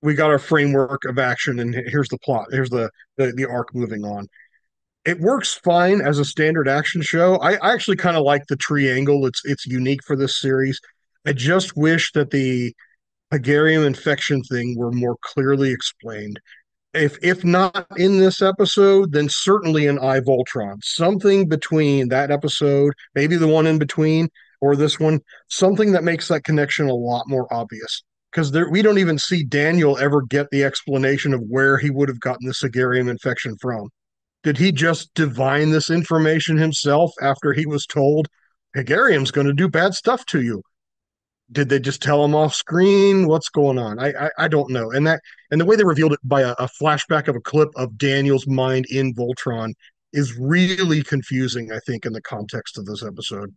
we got our framework of action, and here's the plot. Here's the the, the arc moving on. It works fine as a standard action show. I, I actually kind of like the triangle. It's it's unique for this series. I just wish that the Haggarium infection thing were more clearly explained. If if not in this episode, then certainly in iVoltron. Something between that episode, maybe the one in between, or this one, something that makes that connection a lot more obvious. Because we don't even see Daniel ever get the explanation of where he would have gotten this Haggarium infection from. Did he just divine this information himself after he was told, Haggarium's going to do bad stuff to you? Did they just tell him off screen? What's going on? I, I I don't know. And that and the way they revealed it by a, a flashback of a clip of Daniel's mind in Voltron is really confusing, I think, in the context of this episode.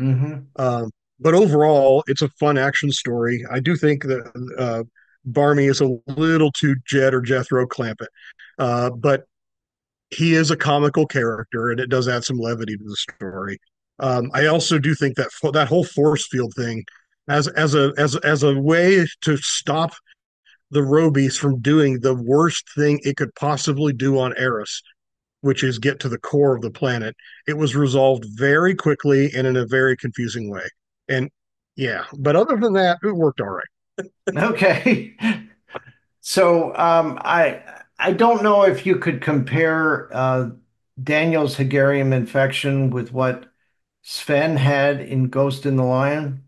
Mm-hmm. Um, but overall, it's a fun action story. I do think that uh, Barmy is a little too Jed or Jethro Clampett. Uh, but he is a comical character, and it does add some levity to the story. Um, I also do think that fo- that whole force field thing, as as a as as a way to stop the Robies from doing the worst thing it could possibly do on Arus, which is get to the core of the planet, it was resolved very quickly and in a very confusing way. And yeah, but other than that, it worked all right. Okay. So um, I I don't know if you could compare uh, Daniel's Haggarium infection with what Sven had in Ghost in the Lion.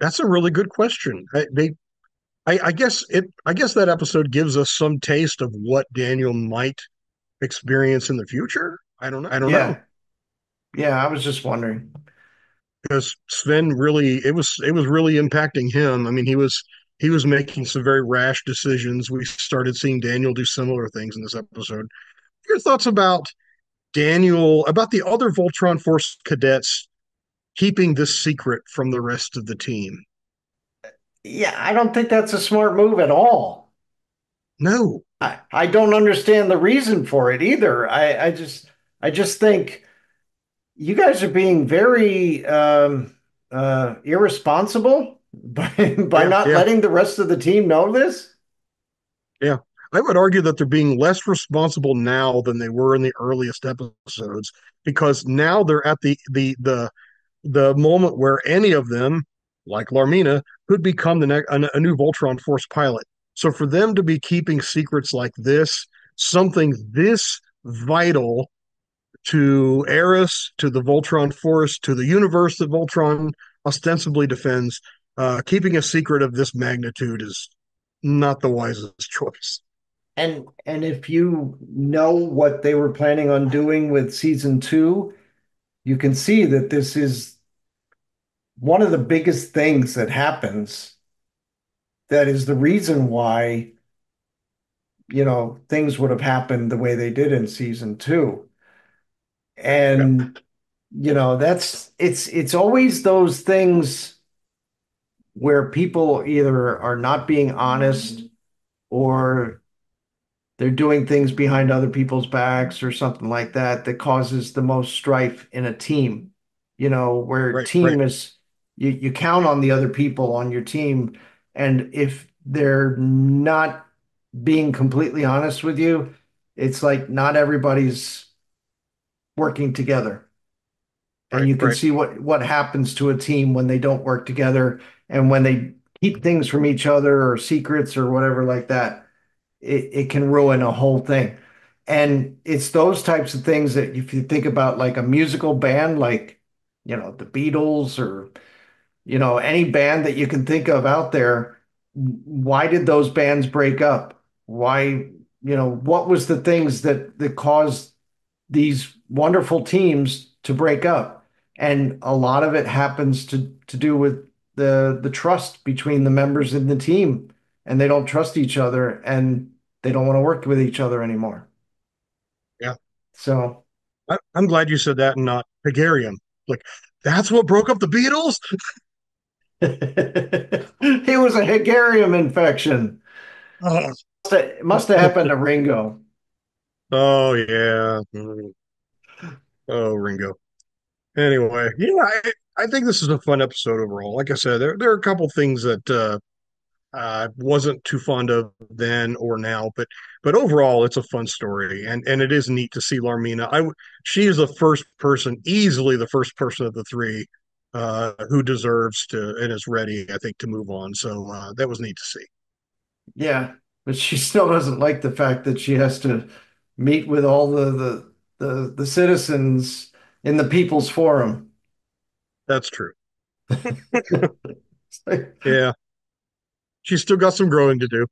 That's a really good question. I, they, I, I guess it. I guess that episode gives us some taste of what Daniel might experience in the future. I don't know. I don't yeah. know. Yeah, I was just wondering. Because Sven really, it was it was really impacting him. I mean, he was he was making some very rash decisions. We started seeing Daniel do similar things in this episode. Your thoughts about Daniel, about the other Voltron Force cadets keeping this secret from the rest of the team? Yeah, I don't think that's a smart move at all. No. I, I don't understand the reason for it either. I, I just I just think you guys are being very um, uh, irresponsible by, by yeah, not yeah. letting the rest of the team know this. Yeah, I would argue that they're being less responsible now than they were in the earliest episodes, because now they're at the the the, the moment where any of them, like Larmina, could become the ne- a, a new Voltron Force pilot. So for them to be keeping secrets like this, something this vital to Arus, to the Voltron Force, to the universe that Voltron ostensibly defends, uh, keeping a secret of this magnitude is not the wisest choice. And and if you know what they were planning on doing with season two, you can see that this is one of the biggest things that happens. That is the reason why, you know, things would have happened the way they did in season two. And, yep. you know, that's, it's, it's always those things where people either are not being honest or they're doing things behind other people's backs or something like that, that causes the most strife in a team, you know, where right, team right. is, you, you count on the other people on your team. And if they're not being completely honest with you, it's like not everybody's working together. And right, you can right. see what, what happens to a team when they don't work together and when they keep things from each other or secrets or whatever like that. It, it can ruin a whole thing. And it's those types of things that if you think about like a musical band, like, you know, the Beatles or... You know, any band that you can think of out there, why did those bands break up? Why, you know, what was the things that, that caused these wonderful teams to break up? And a lot of it happens to, to do with the, the trust between the members in the team. And they don't trust each other and they don't want to work with each other anymore. Yeah. So. I, I'm glad you said that and not Haggarium. Like, that's what broke up the Beatles? It was a Haggarium infection. Oh. Must have, must have happened to Ringo. Oh, yeah. Oh, Ringo. Anyway, yeah, I, I think this is a fun episode overall. Like I said, there, there are a couple things that uh, I wasn't too fond of then or now, but but overall, it's a fun story, and, and it is neat to see Larmina. I, she is the first person, easily the first person of the three, Uh, who deserves to and is ready, I think, to move on. So uh, that was neat to see. Yeah, but she still doesn't like the fact that she has to meet with all the the the, the citizens in the People's Forum. That's true. Like, yeah, she's still got some growing to do,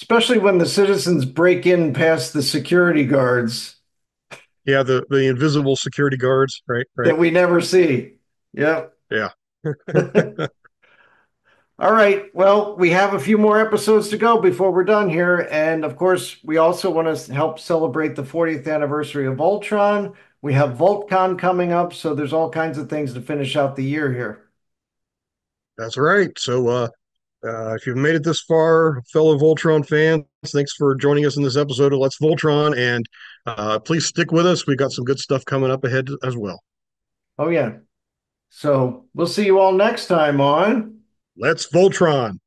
especially when the citizens break in past the security guards. Yeah, the the invisible security guards, right? right. That we never see. Yep. Yeah. All right. Well, we have a few more episodes to go before we're done here. And of course, we also want to help celebrate the fortieth anniversary of Voltron. We have Voltcon coming up. So there's all kinds of things to finish out the year here. That's right. So uh, Uh, if you've made it this far, fellow Voltron fans, thanks for joining us in this episode of Let's Voltron, and uh, please stick with us. We've got some good stuff coming up ahead as well. Oh, yeah. So we'll see you all next time on Let's Voltron.